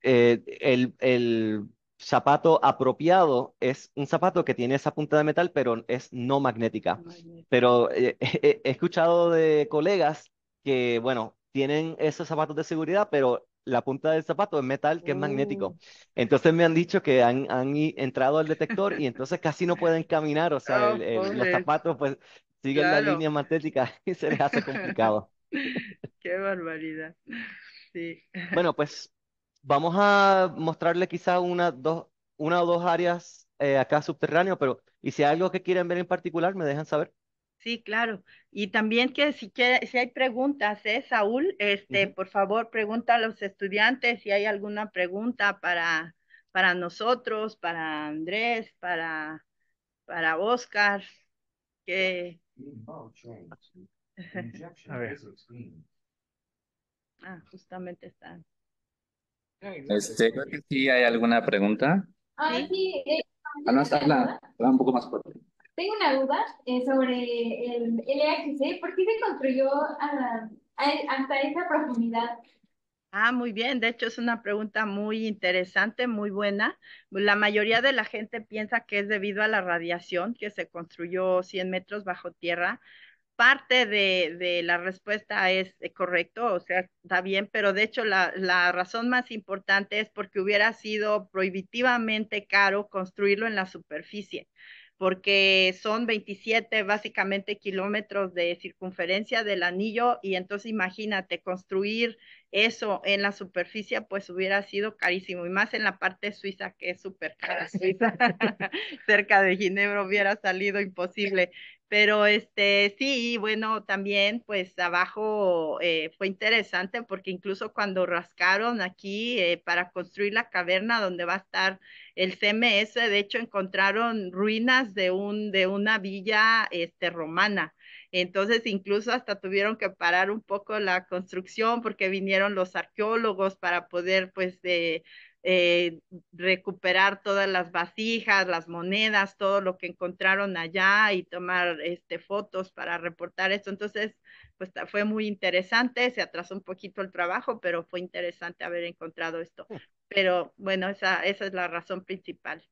el zapato apropiado es un zapato que tiene esa punta de metal, pero es no magnética. Pero he escuchado de colegas que, bueno, tienen esos zapatos de seguridad, pero la punta del zapato es metal, que es magnético. Entonces me han dicho que han entrado al detector y entonces casi no pueden caminar. O sea, los zapatos pues siguen la línea magnética y se les hace complicado. Qué barbaridad. Sí. Bueno, pues vamos a mostrarle quizá una o dos áreas acá subterráneo, pero y si hay algo que quieren ver en particular, me dejan saber. Sí, claro. Y también que si hay preguntas, Saúl, por favor, pregunta a los estudiantes si hay alguna pregunta para nosotros, para Andrés, para Oscar. Que... A ver. Ah, justamente está. Creo que sí hay alguna pregunta. Sí. No, habla un poco más fuerte. Tengo una duda sobre el LHC. ¿Por qué se construyó hasta esa profundidad? Ah, muy bien. De hecho, es una pregunta muy interesante, muy buena. La mayoría de la gente piensa que es debido a la radiación, que se construyó 100 metros bajo tierra. Parte de la respuesta es correcto, o sea, está bien, pero de hecho la razón más importante es porque hubiera sido prohibitivamente caro construirlo en la superficie, porque son 27 básicamente kilómetros de circunferencia del anillo y entonces imagínate construir eso en la superficie, pues hubiera sido carísimo y más en la parte suiza que es súper cara. Suiza cerca de Ginebra hubiera salido imposible, pero sí, bueno, también pues abajo fue interesante porque incluso cuando rascaron aquí para construir la caverna donde va a estar el CMS, de hecho encontraron ruinas de una villa romana. Entonces incluso hasta tuvieron que parar un poco la construcción porque vinieron los arqueólogos para poder pues recuperar todas las vasijas, las monedas, todo lo que encontraron allá y tomar fotos para reportar esto. Entonces pues fue muy interesante, se atrasó un poquito el trabajo, pero fue interesante haber encontrado esto. Pero bueno, esa es la razón principal.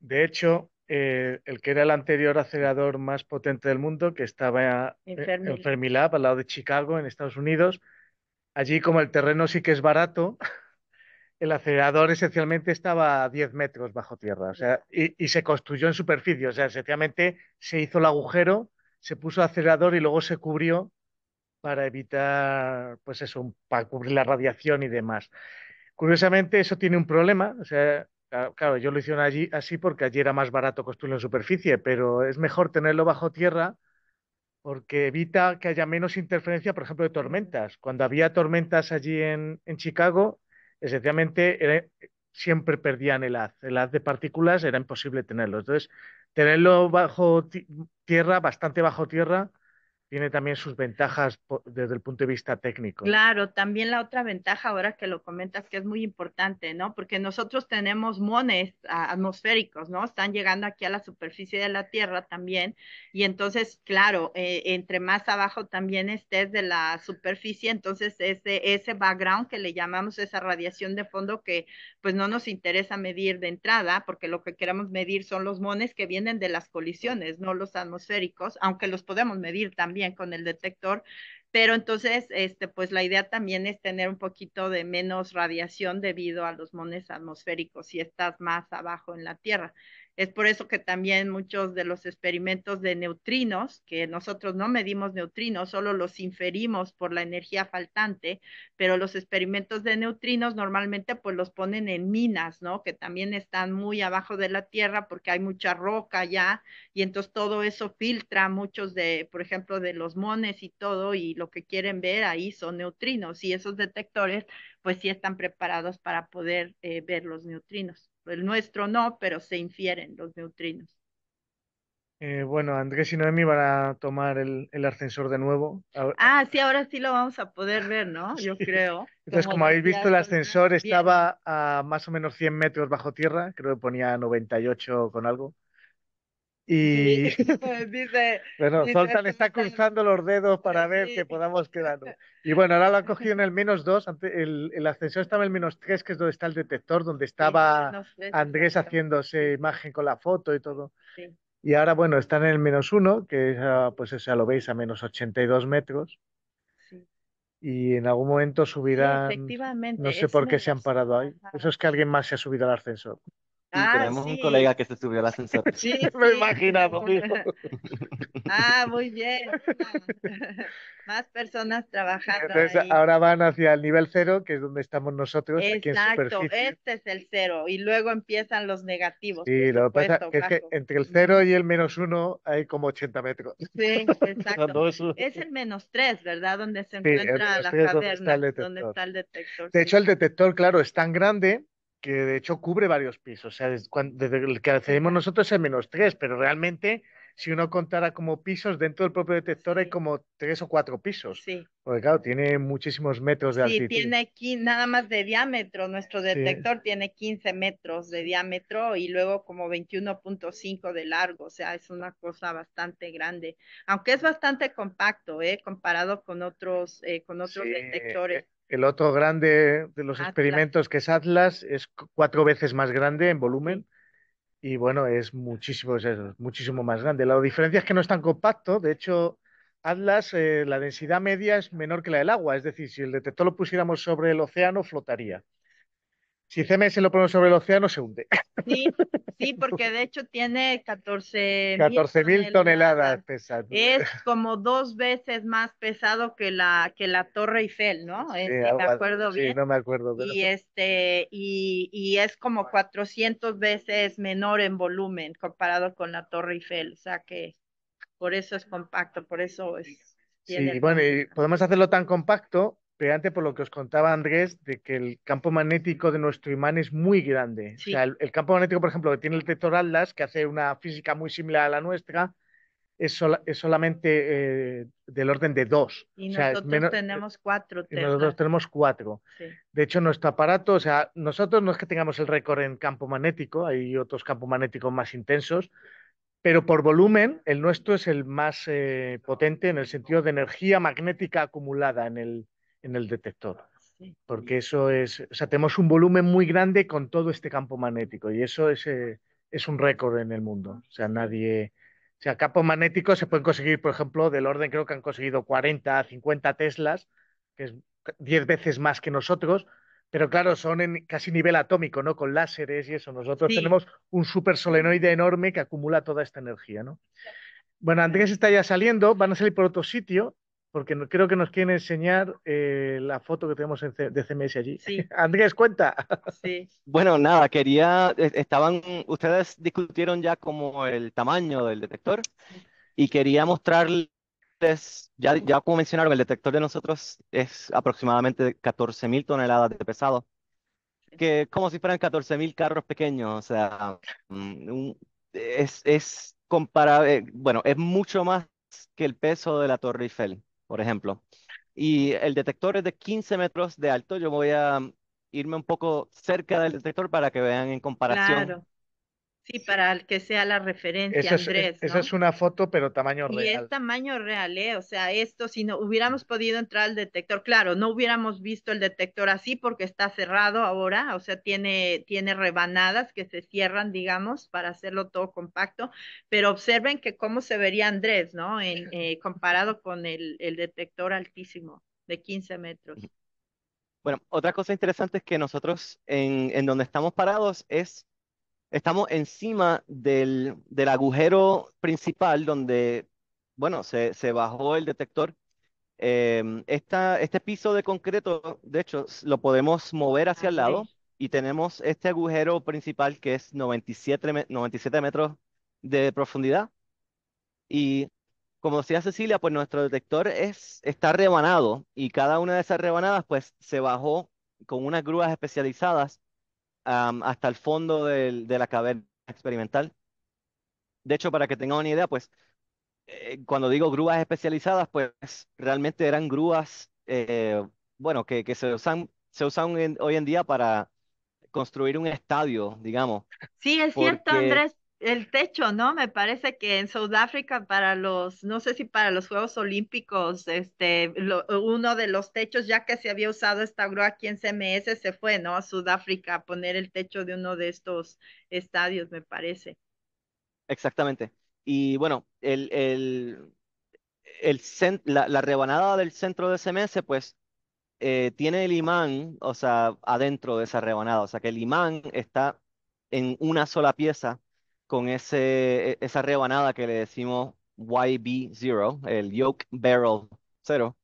De hecho, el que era el anterior acelerador más potente del mundo, que estaba en Fermilab, al lado de Chicago, en Estados Unidos, allí como el terreno sí que es barato, el acelerador esencialmente estaba a 10 metros bajo tierra, o sea, y se construyó en superficie, o sea, esencialmente se hizo el agujero, se puso el acelerador y luego se cubrió para evitar, pues eso, para cubrir la radiación y demás. Curiosamente, eso tiene un problema, o sea, claro, yo lo hicieron allí así porque allí era más barato construirlo en superficie, pero es mejor tenerlo bajo tierra porque evita que haya menos interferencia, por ejemplo, de tormentas. Cuando había tormentas allí en Chicago, esencialmente siempre perdían el haz de partículas, era imposible tenerlo. Entonces, tenerlo bajo tierra, bastante bajo tierra, tiene también sus ventajas desde el punto de vista técnico. Claro, también la otra ventaja, ahora que lo comentas, que es muy importante, ¿no? Porque nosotros tenemos muones atmosféricos, ¿no? Están llegando aquí a la superficie de la Tierra también, y entonces, claro, entre más abajo también estés de la superficie, entonces ese background que le llamamos, esa radiación de fondo que pues no nos interesa medir de entrada, porque lo que queremos medir son los muones que vienen de las colisiones, no los atmosféricos, aunque los podemos medir también con el detector, pero entonces pues la idea también es tener un poquito de menos radiación debido a los muones atmosféricos si estás más abajo en la Tierra. Es por eso que también muchos de los experimentos de neutrinos, que nosotros no medimos neutrinos, solo los inferimos por la energía faltante, pero los experimentos de neutrinos normalmente pues los ponen en minas, ¿no? Que también están muy abajo de la Tierra porque hay mucha roca allá y entonces todo eso filtra muchos por ejemplo, de los muones y todo, y lo que quieren ver ahí son neutrinos y esos detectores pues sí están preparados para poder ver los neutrinos. El nuestro no, pero se infieren los neutrinos. Bueno, Andrés y Noemi van a tomar el ascensor de nuevo. Ah, sí, ahora sí lo vamos a poder ver, ¿no? Yo creo. Entonces, como habéis visto, el ascensor estaba a más o menos 100 metros bajo tierra, creo que ponía 98 con algo. Y sí, pues dice, bueno, Zoltan está cruzando los dedos para ver que podamos quedarnos. Y bueno, ahora lo han cogido en el -2, el ascensor estaba en el -3, que es donde está el detector, donde estaba Andrés haciéndose imagen con la foto y todo. Sí. Y ahora, bueno, están en el -1, que es, pues o sea, lo veis a menos 82 metros. Sí. Y en algún momento subirán, sí, efectivamente, no sé por qué se han parado ahí. Eso es que alguien más se ha subido al ascensor. Ah, tenemos sí. Un colega que se subió al ascensor. Sí, me imaginaba. Ah, muy bien. Más personas trabajando. Entonces ahí. Ahora van hacia el nivel cero, que es donde estamos nosotros. Exacto, aquí en superficie. Este es el cero. Y luego empiezan los negativos. Sí, lo que pasa es que entre el cero y el -1 hay como 80 metros. Sí, exacto. Es el -3, ¿verdad? Donde se encuentra sí, la caverna, donde está el detector. De hecho, el detector, claro, es tan grande que de hecho cubre varios pisos. O sea, desde el que accedemos nosotros es el -3, pero realmente, si uno contara como pisos, dentro del propio detector sí. Hay como 3 o 4 pisos. Sí. Porque claro, tiene muchísimos metros de altitud. Sí, tiene aquí nada más de diámetro. Nuestro detector sí. Tiene 15 metros de diámetro y luego como 21.5 de largo. O sea, es una cosa bastante grande. Aunque es bastante compacto, comparado con otros sí. Detectores. El otro grande de los experimentos, que es ATLAS, es 4 veces más grande en volumen y, bueno, es muchísimo más grande. La diferencia es que no es tan compacto. De hecho, ATLAS, la densidad media es menor que la del agua. Es decir, si el detector lo pusiéramos sobre el océano, flotaría. Si CMS lo ponemos sobre el océano, se hunde. Sí, sí, porque de hecho tiene 14.000 toneladas pesadas. Es como 2 veces más pesado que la Torre Eiffel, ¿no? Sí, me acuerdo bien. Sí, no me acuerdo. Pero... Y es como 400 veces menor en volumen comparado con la Torre Eiffel. O sea que por eso es compacto, por eso es... Sí, bueno, y podemos hacerlo tan compacto... por lo que os contaba Andrés, de que el campo magnético de nuestro imán es muy grande. Sí. O sea, el campo magnético, por ejemplo, que tiene el detector ATLAS, que hace una física muy similar a la nuestra, es solamente del orden de 2. Y nosotros tenemos 4. Y nosotros tenemos 4. Sí. De hecho, nuestro aparato, o sea, nosotros no es que tengamos el récord en campo magnético, hay otros campos magnéticos más intensos, pero por volumen, el nuestro es el más potente en el sentido de energía magnética acumulada en el detector, sí. Porque eso es, o sea, tenemos un volumen muy grande con todo este campo magnético y eso es un récord en el mundo, o sea, nadie, o sea, campos magnéticos se pueden conseguir, por ejemplo, del orden, creo que han conseguido 40, 50 Teslas, que es 10 veces más que nosotros, pero claro, son en casi nivel atómico, ¿no? Con láseres y eso, nosotros sí. Tenemos un super solenoide enorme que acumula toda esta energía, ¿no? Bueno, Andrés está ya saliendo, van a salir por otro sitio, porque creo que nos quieren enseñar la foto que tenemos de CMS allí. Sí. Andrés, cuenta. Sí. Bueno, nada, ustedes discutieron ya como el tamaño del detector y quería mostrarles, ya como mencionaron, el detector de nosotros es aproximadamente 14.000 toneladas de pesado, que es como si fueran 14.000 carros pequeños, o sea, es comparable, bueno, es mucho más que el peso de la Torre Eiffel, por ejemplo. Y el detector es de 15 metros de alto. Yo voy a irme un poco cerca del detector para que vean en comparación. Claro. Sí, para que sea la referencia, Andrés. ¿No? Esa es una foto, pero tamaño real. Y es tamaño real, ¿eh? O sea, esto, si no hubiéramos podido entrar al detector, claro, no hubiéramos visto el detector así porque está cerrado ahora, o sea, tiene rebanadas que se cierran, digamos, para hacerlo todo compacto, pero observen que cómo se vería Andrés, ¿no? Comparado con el detector altísimo de 15 metros. Bueno, otra cosa interesante es que nosotros en donde estamos parados estamos encima del agujero principal donde, bueno, se bajó el detector. Este piso de concreto, de hecho, lo podemos mover hacia el lado y tenemos este agujero principal que es 97 metros de profundidad. Y como decía Cecilia, pues nuestro detector está rebanado y cada una de esas rebanadas pues se bajó con unas grúas especializadas hasta el fondo de la caverna experimental. De hecho, para que tengan una idea, pues cuando digo grúas especializadas, pues realmente eran grúas, bueno, que se usan hoy en día para construir un estadio, digamos. Sí, es cierto, Andrés. El techo, ¿no? Me parece que en Sudáfrica para no sé si para los Juegos Olímpicos, uno de los techos, ya que se había usado esta grúa aquí en CMS, se fue, ¿no? A Sudáfrica a poner el techo de uno de estos estadios, me parece. Exactamente. Y bueno, la rebanada del centro de CMS, pues, tiene el imán, o sea, adentro de esa rebanada, o sea, que el imán está en una sola pieza con esa rebanada que le decimos YB0, el Yoke Barrel 0.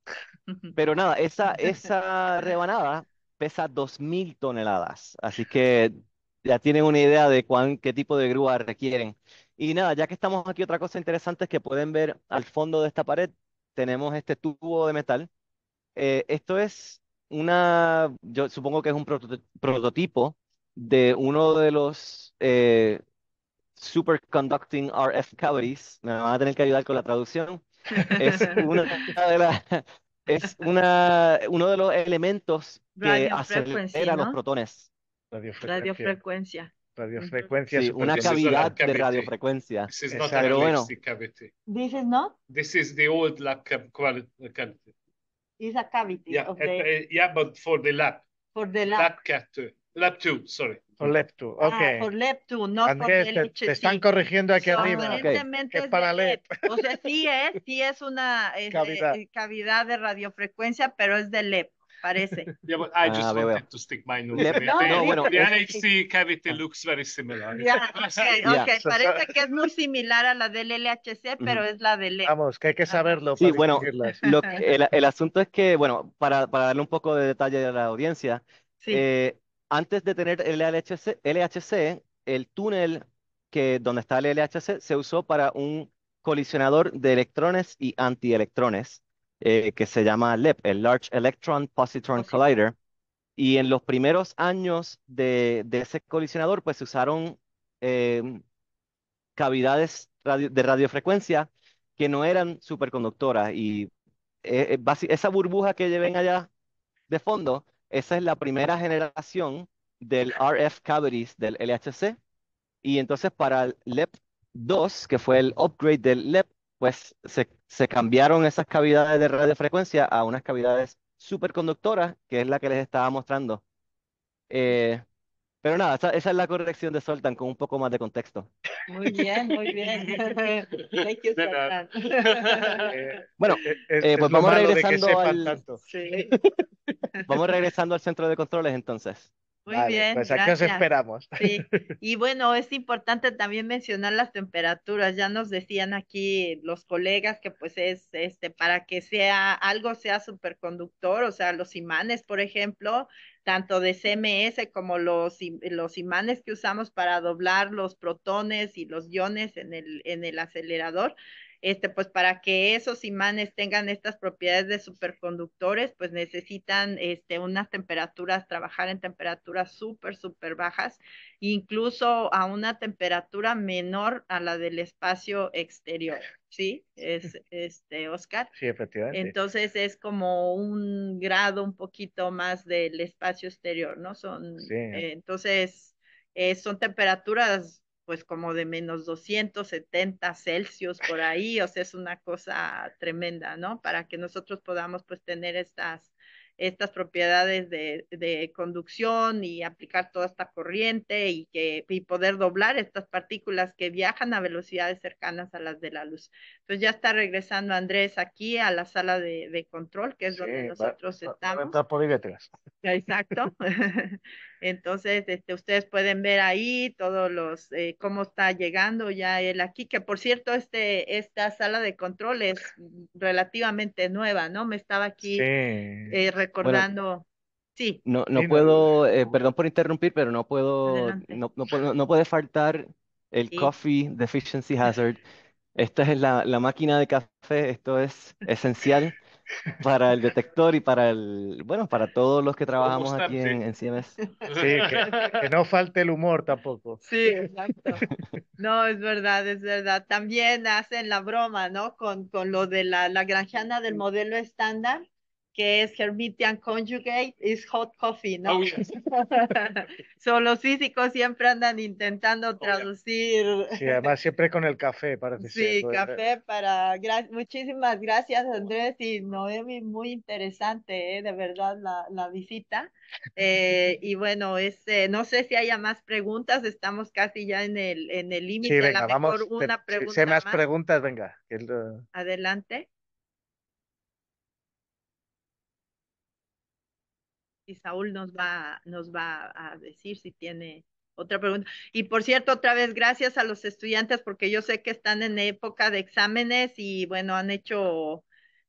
Pero nada, esa rebanada pesa 2.000 toneladas, así que ya tienen una idea de qué tipo de grúa requieren. Y nada, ya que estamos aquí, otra cosa interesante es que pueden ver al fondo de esta pared, tenemos este tubo de metal. Esto es yo supongo que es un prototipo de uno de los Superconducting RF Cavities. Me van a tener que ayudar con la traducción. Es uno de los elementos que acelera, ¿no?, los protones. Radiofrecuencia. Radiofrecuencia. Sí, una cavidad de radiofrecuencia. This is not an LHC cavity. This is not? This is the old lab cavity. It's a cavity. Yeah, yeah, but for the lab. For the lab. LEP2, sorry. For LEP2, ok. Ah, for LEP2, no Andrés, por LHC. Te están corrigiendo aquí arriba. Aparentemente es para LEP. O sea, sí es una cavidad de radiofrecuencia, pero es de LEP, parece. Yeah, but I just wanted to stick my nose. No, bueno. The LHC cavity looks very similar. Yeah, okay. Parece que es muy similar a la del LHC, pero es la del LEP. Vamos, que hay que saberlo. Sí, bueno, el asunto es que, bueno, para darle un poco de detalle a la audiencia, sí. Antes de tener el LHC, el túnel donde está el LHC se usó para un colisionador de electrones y antielectrones que se llama LEP, el Large Electron Positron Collider. Y en los primeros años de ese colisionador, pues se usaron cavidades de radiofrecuencia que no eran superconductoras. Y esa burbuja que lleven allá de fondo, esa es la primera generación del RF Cavities del LHC. Y entonces para el LEP2, que fue el upgrade del LEP, pues se cambiaron esas cavidades de radiofrecuencia a unas cavidades superconductoras, que es la que les estaba mostrando. Pero nada, esa es la corrección de Zoltan con un poco más de contexto. Muy bien, muy bien. Thank you, Zoltan. Bueno, pues vamos regresando sí. Vamos regresando al centro de controles entonces. Muy bien, pues aquí os esperamos. Sí. Y bueno, es importante también mencionar las temperaturas. Ya nos decían aquí los colegas que pues es para que algo sea superconductor, o sea, los imanes, por ejemplo, tanto de CMS como los imanes que usamos para doblar los protones y los iones en el acelerador, pues para que esos imanes tengan estas propiedades de superconductores, pues necesitan unas temperaturas, trabajar en temperaturas súper bajas, incluso a una temperatura menor a la del espacio exterior, ¿sí? Es Oscar. Sí, efectivamente. Entonces es como un grado un poquito más del espacio exterior, ¿no? Sí. Entonces son temperaturas pues como de menos 270 Celsius por ahí, o sea, es una cosa tremenda, ¿no? Para que nosotros podamos pues tener estas propiedades de conducción y aplicar toda esta corriente y poder doblar estas partículas que viajan a velocidades cercanas a las de la luz. Entonces ya está regresando Andrés aquí a la sala de control, que es donde nosotros estamos. Exacto. Entonces ustedes pueden ver ahí todos los cómo está llegando ya él aquí, que por cierto esta sala de control es relativamente nueva, ¿no? Me estaba aquí recordando. Bueno, sí. No puedo, perdón por interrumpir, pero no puedo, no puede faltar el Coffee Deficiency Hazard. Esta es la máquina de café, esto es esencial para el detector y para para todos los que trabajamos aquí en CMS. Sí, que no falte el humor tampoco. Sí, exacto. No, es verdad, es verdad. También hacen la broma, ¿no? Con lo de la lagrangiana del modelo estándar, que es Hermitian Conjugate, is hot coffee, ¿no? Oh, yes. So, los físicos siempre andan intentando traducir. Sí, además siempre con el café, parece ser. Sí, café para... Muchísimas gracias, Andrés y Noemi, muy interesante, de verdad, la visita. Y bueno, no sé si haya más preguntas, estamos casi ya en el límite. Sí, venga, vamos, una pregunta si hay más preguntas, venga. Adelante. Y Saúl nos va a decir si tiene Otra pregunta. Y por cierto, otra vez, gracias a los estudiantes, porque yo sé que están en época de exámenes y bueno, han hecho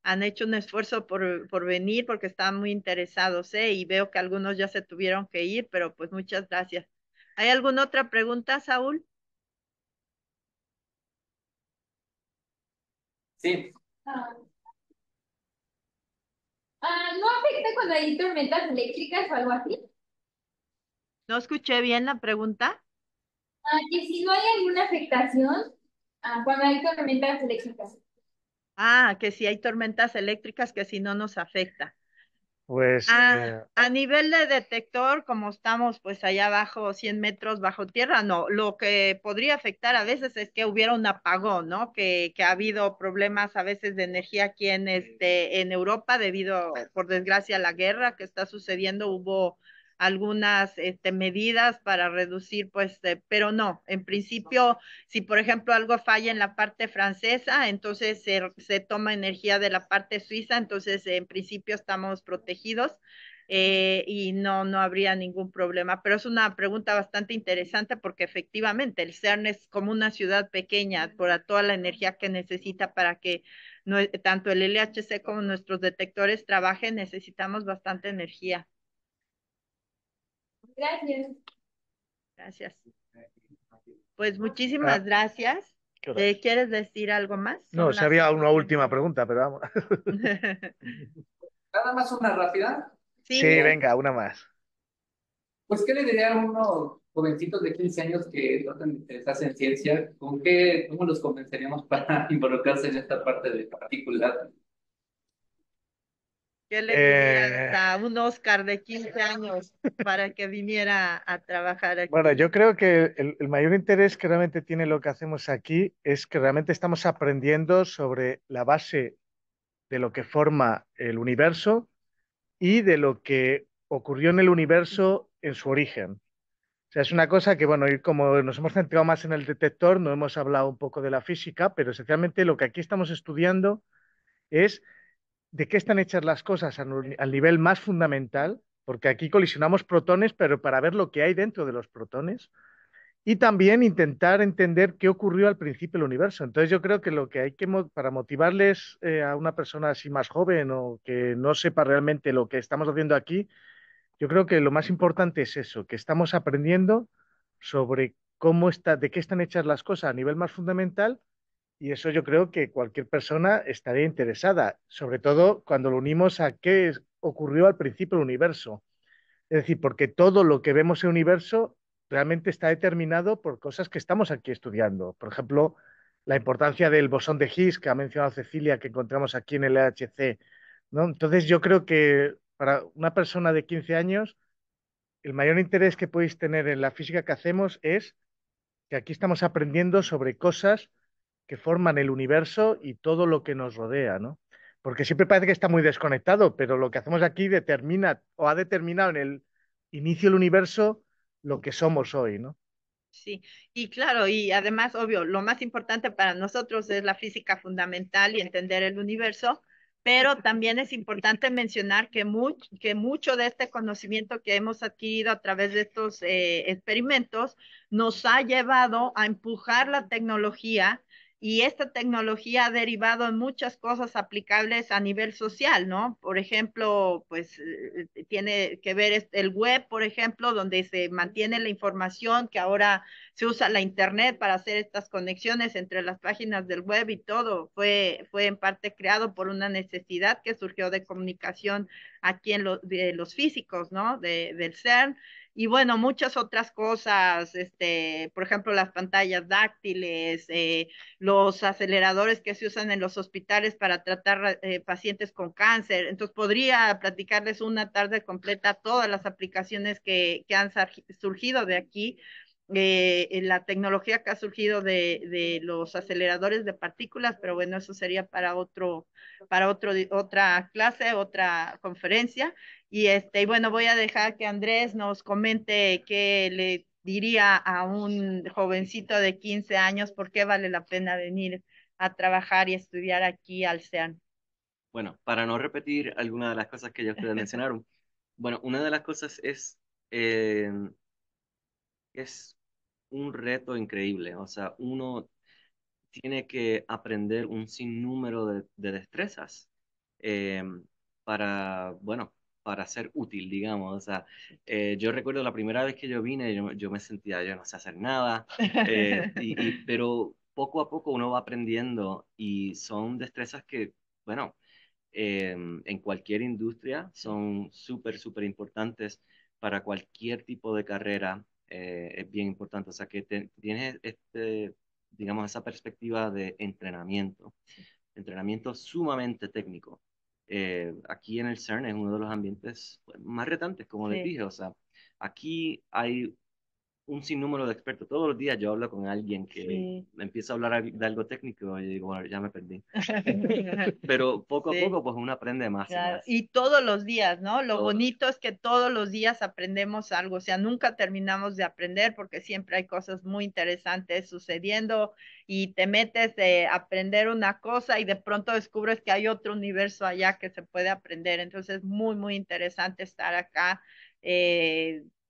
un esfuerzo por venir porque están muy interesados, y veo que algunos ya se tuvieron que ir, pero pues muchas gracias. ¿Hay alguna otra pregunta, Saúl? Sí. ¿No afecta cuando hay tormentas eléctricas o algo así? No escuché bien la pregunta. Que si no hay alguna afectación cuando hay tormentas eléctricas. Que si hay tormentas eléctricas, que si no nos afecta. Pues a nivel de detector, como estamos pues allá abajo, 100 metros bajo tierra, no. Lo que podría afectar a veces es que hubiera un apagón, ¿no? Que ha habido problemas a veces de energía aquí en Europa debido, por desgracia, a la guerra que está sucediendo. Hubo algunas medidas para reducir, pues, pero no, en principio, si por ejemplo algo falla en la parte francesa, entonces se toma energía de la parte suiza, entonces en principio estamos protegidos y no habría ningún problema, pero es una pregunta bastante interesante porque efectivamente el CERN es como una ciudad pequeña para toda la energía que necesita para que tanto el LHC como nuestros detectores trabajen, necesitamos bastante energía. Gracias. Gracias. Pues muchísimas gracias. ¿Quieres decir algo más? No, si había una última pregunta, pero vamos. ¿Nada más una rápida? Sí, venga, una más. Pues, ¿qué le diría a unos jovencitos de 15 años que tratan de interesarse en ciencia? ¿Cómo los convenceríamos para involucrarse en esta parte de particular? Yo le diría a un Oscar de 15 años para que viniera a trabajar aquí. Bueno, yo creo que el mayor interés que realmente tiene lo que hacemos aquí es que realmente estamos aprendiendo sobre la base de lo que forma el universo y de lo que ocurrió en el universo en su origen. O sea, es una cosa que, bueno, y como nos hemos centrado más en el detector, no hemos hablado un poco de la física, pero esencialmente lo que aquí estamos estudiando es de qué están hechas las cosas al nivel más fundamental, porque aquí colisionamos protones, pero para ver lo que hay dentro de los protones, y también intentar entender qué ocurrió al principio del universo. Entonces yo creo que lo que hay que, para motivarles a una persona así más joven o que no sepa realmente lo que estamos haciendo aquí, yo creo que lo más importante es eso, que estamos aprendiendo sobre de qué están hechas las cosas a nivel más fundamental. Y eso yo creo que cualquier persona estaría interesada, sobre todo cuando lo unimos a qué ocurrió al principio del universo. Es decir, porque todo lo que vemos en el universo realmente está determinado por cosas que estamos aquí estudiando. Por ejemplo, la importancia del bosón de Higgs que ha mencionado Cecilia, que encontramos aquí en el LHC, ¿no? Entonces yo creo que para una persona de 15 años, el mayor interés que podéis tener en la física que hacemos es que aquí estamos aprendiendo sobre cosas que forman el universo y todo lo que nos rodea, ¿no? Porque siempre parece que está muy desconectado, pero lo que hacemos aquí determina o ha determinado en el inicio del universo lo que somos hoy, ¿no? Sí, y claro, y además, obvio, lo más importante para nosotros es la física fundamental y entender el universo, pero también es importante mencionar que mucho de este conocimiento que hemos adquirido a través de estos experimentos nos ha llevado a empujar la tecnología. Y esta tecnología ha derivado en muchas cosas aplicables a nivel social, ¿no? Por ejemplo, pues tiene que ver el web, por ejemplo, donde se mantiene la información, que ahora se usa la internet para hacer estas conexiones entre las páginas del web y todo. Fue en parte creado por una necesidad que surgió de comunicación aquí de los físicos, ¿no? Del CERN. Y bueno, muchas otras cosas, por ejemplo, las pantallas dáctiles, los aceleradores que se usan en los hospitales para tratar pacientes con cáncer. Entonces, podría platicarles una tarde completa todas las aplicaciones que han surgido de aquí, la tecnología que ha surgido de los aceleradores de partículas, pero bueno, eso sería para otra clase, otra conferencia. Y bueno, voy a dejar que Andrés nos comente qué le diría a un jovencito de 15 años, por qué vale la pena venir a trabajar y estudiar aquí al CERN. Bueno, para no repetir alguna de las cosas que ya ustedes mencionaron, bueno, una de las cosas es es un reto increíble. O sea, uno tiene que aprender un sinnúmero de destrezas para ser útil, digamos. O sea, yo recuerdo la primera vez que yo vine, yo me sentía, yo no sé hacer nada, pero poco a poco uno va aprendiendo y son destrezas que, bueno, en cualquier industria son súper, súper importantes para cualquier tipo de carrera, es bien importante. O sea, que tienes digamos, esa perspectiva de entrenamiento sumamente técnico. Aquí en el CERN es uno de los ambientes más retantes, como les dije. O sea, aquí hay un sinnúmero de expertos. Todos los días yo hablo con alguien que empieza a hablar de algo técnico y digo, bueno, ya me perdí. Pero poco a poco, pues uno aprende más, claro, y más. Y todos los días, ¿no? Lo bonito es que todos los días aprendemos algo. O sea, nunca terminamos de aprender porque siempre hay cosas muy interesantes sucediendo y te metes de aprender una cosa y de pronto descubres que hay otro universo allá que se puede aprender. Entonces, es muy, muy interesante estar acá.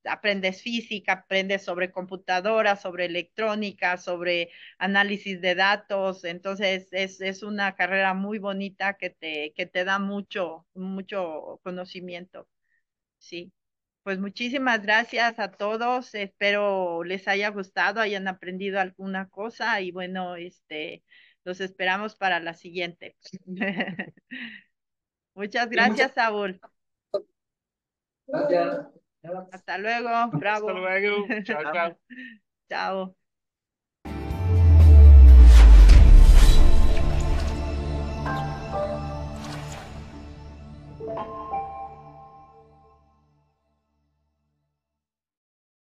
Aprendes física, aprendes sobre computadoras, sobre electrónica, sobre análisis de datos. Entonces, es una carrera muy bonita que te da mucho, mucho conocimiento. Sí, pues muchísimas gracias a todos. Espero les haya gustado, hayan aprendido alguna cosa y bueno, los esperamos para la siguiente. Muchas gracias, Saúl. Gracias. Hasta luego, bravo. Hasta luego, chao, chao. Chao.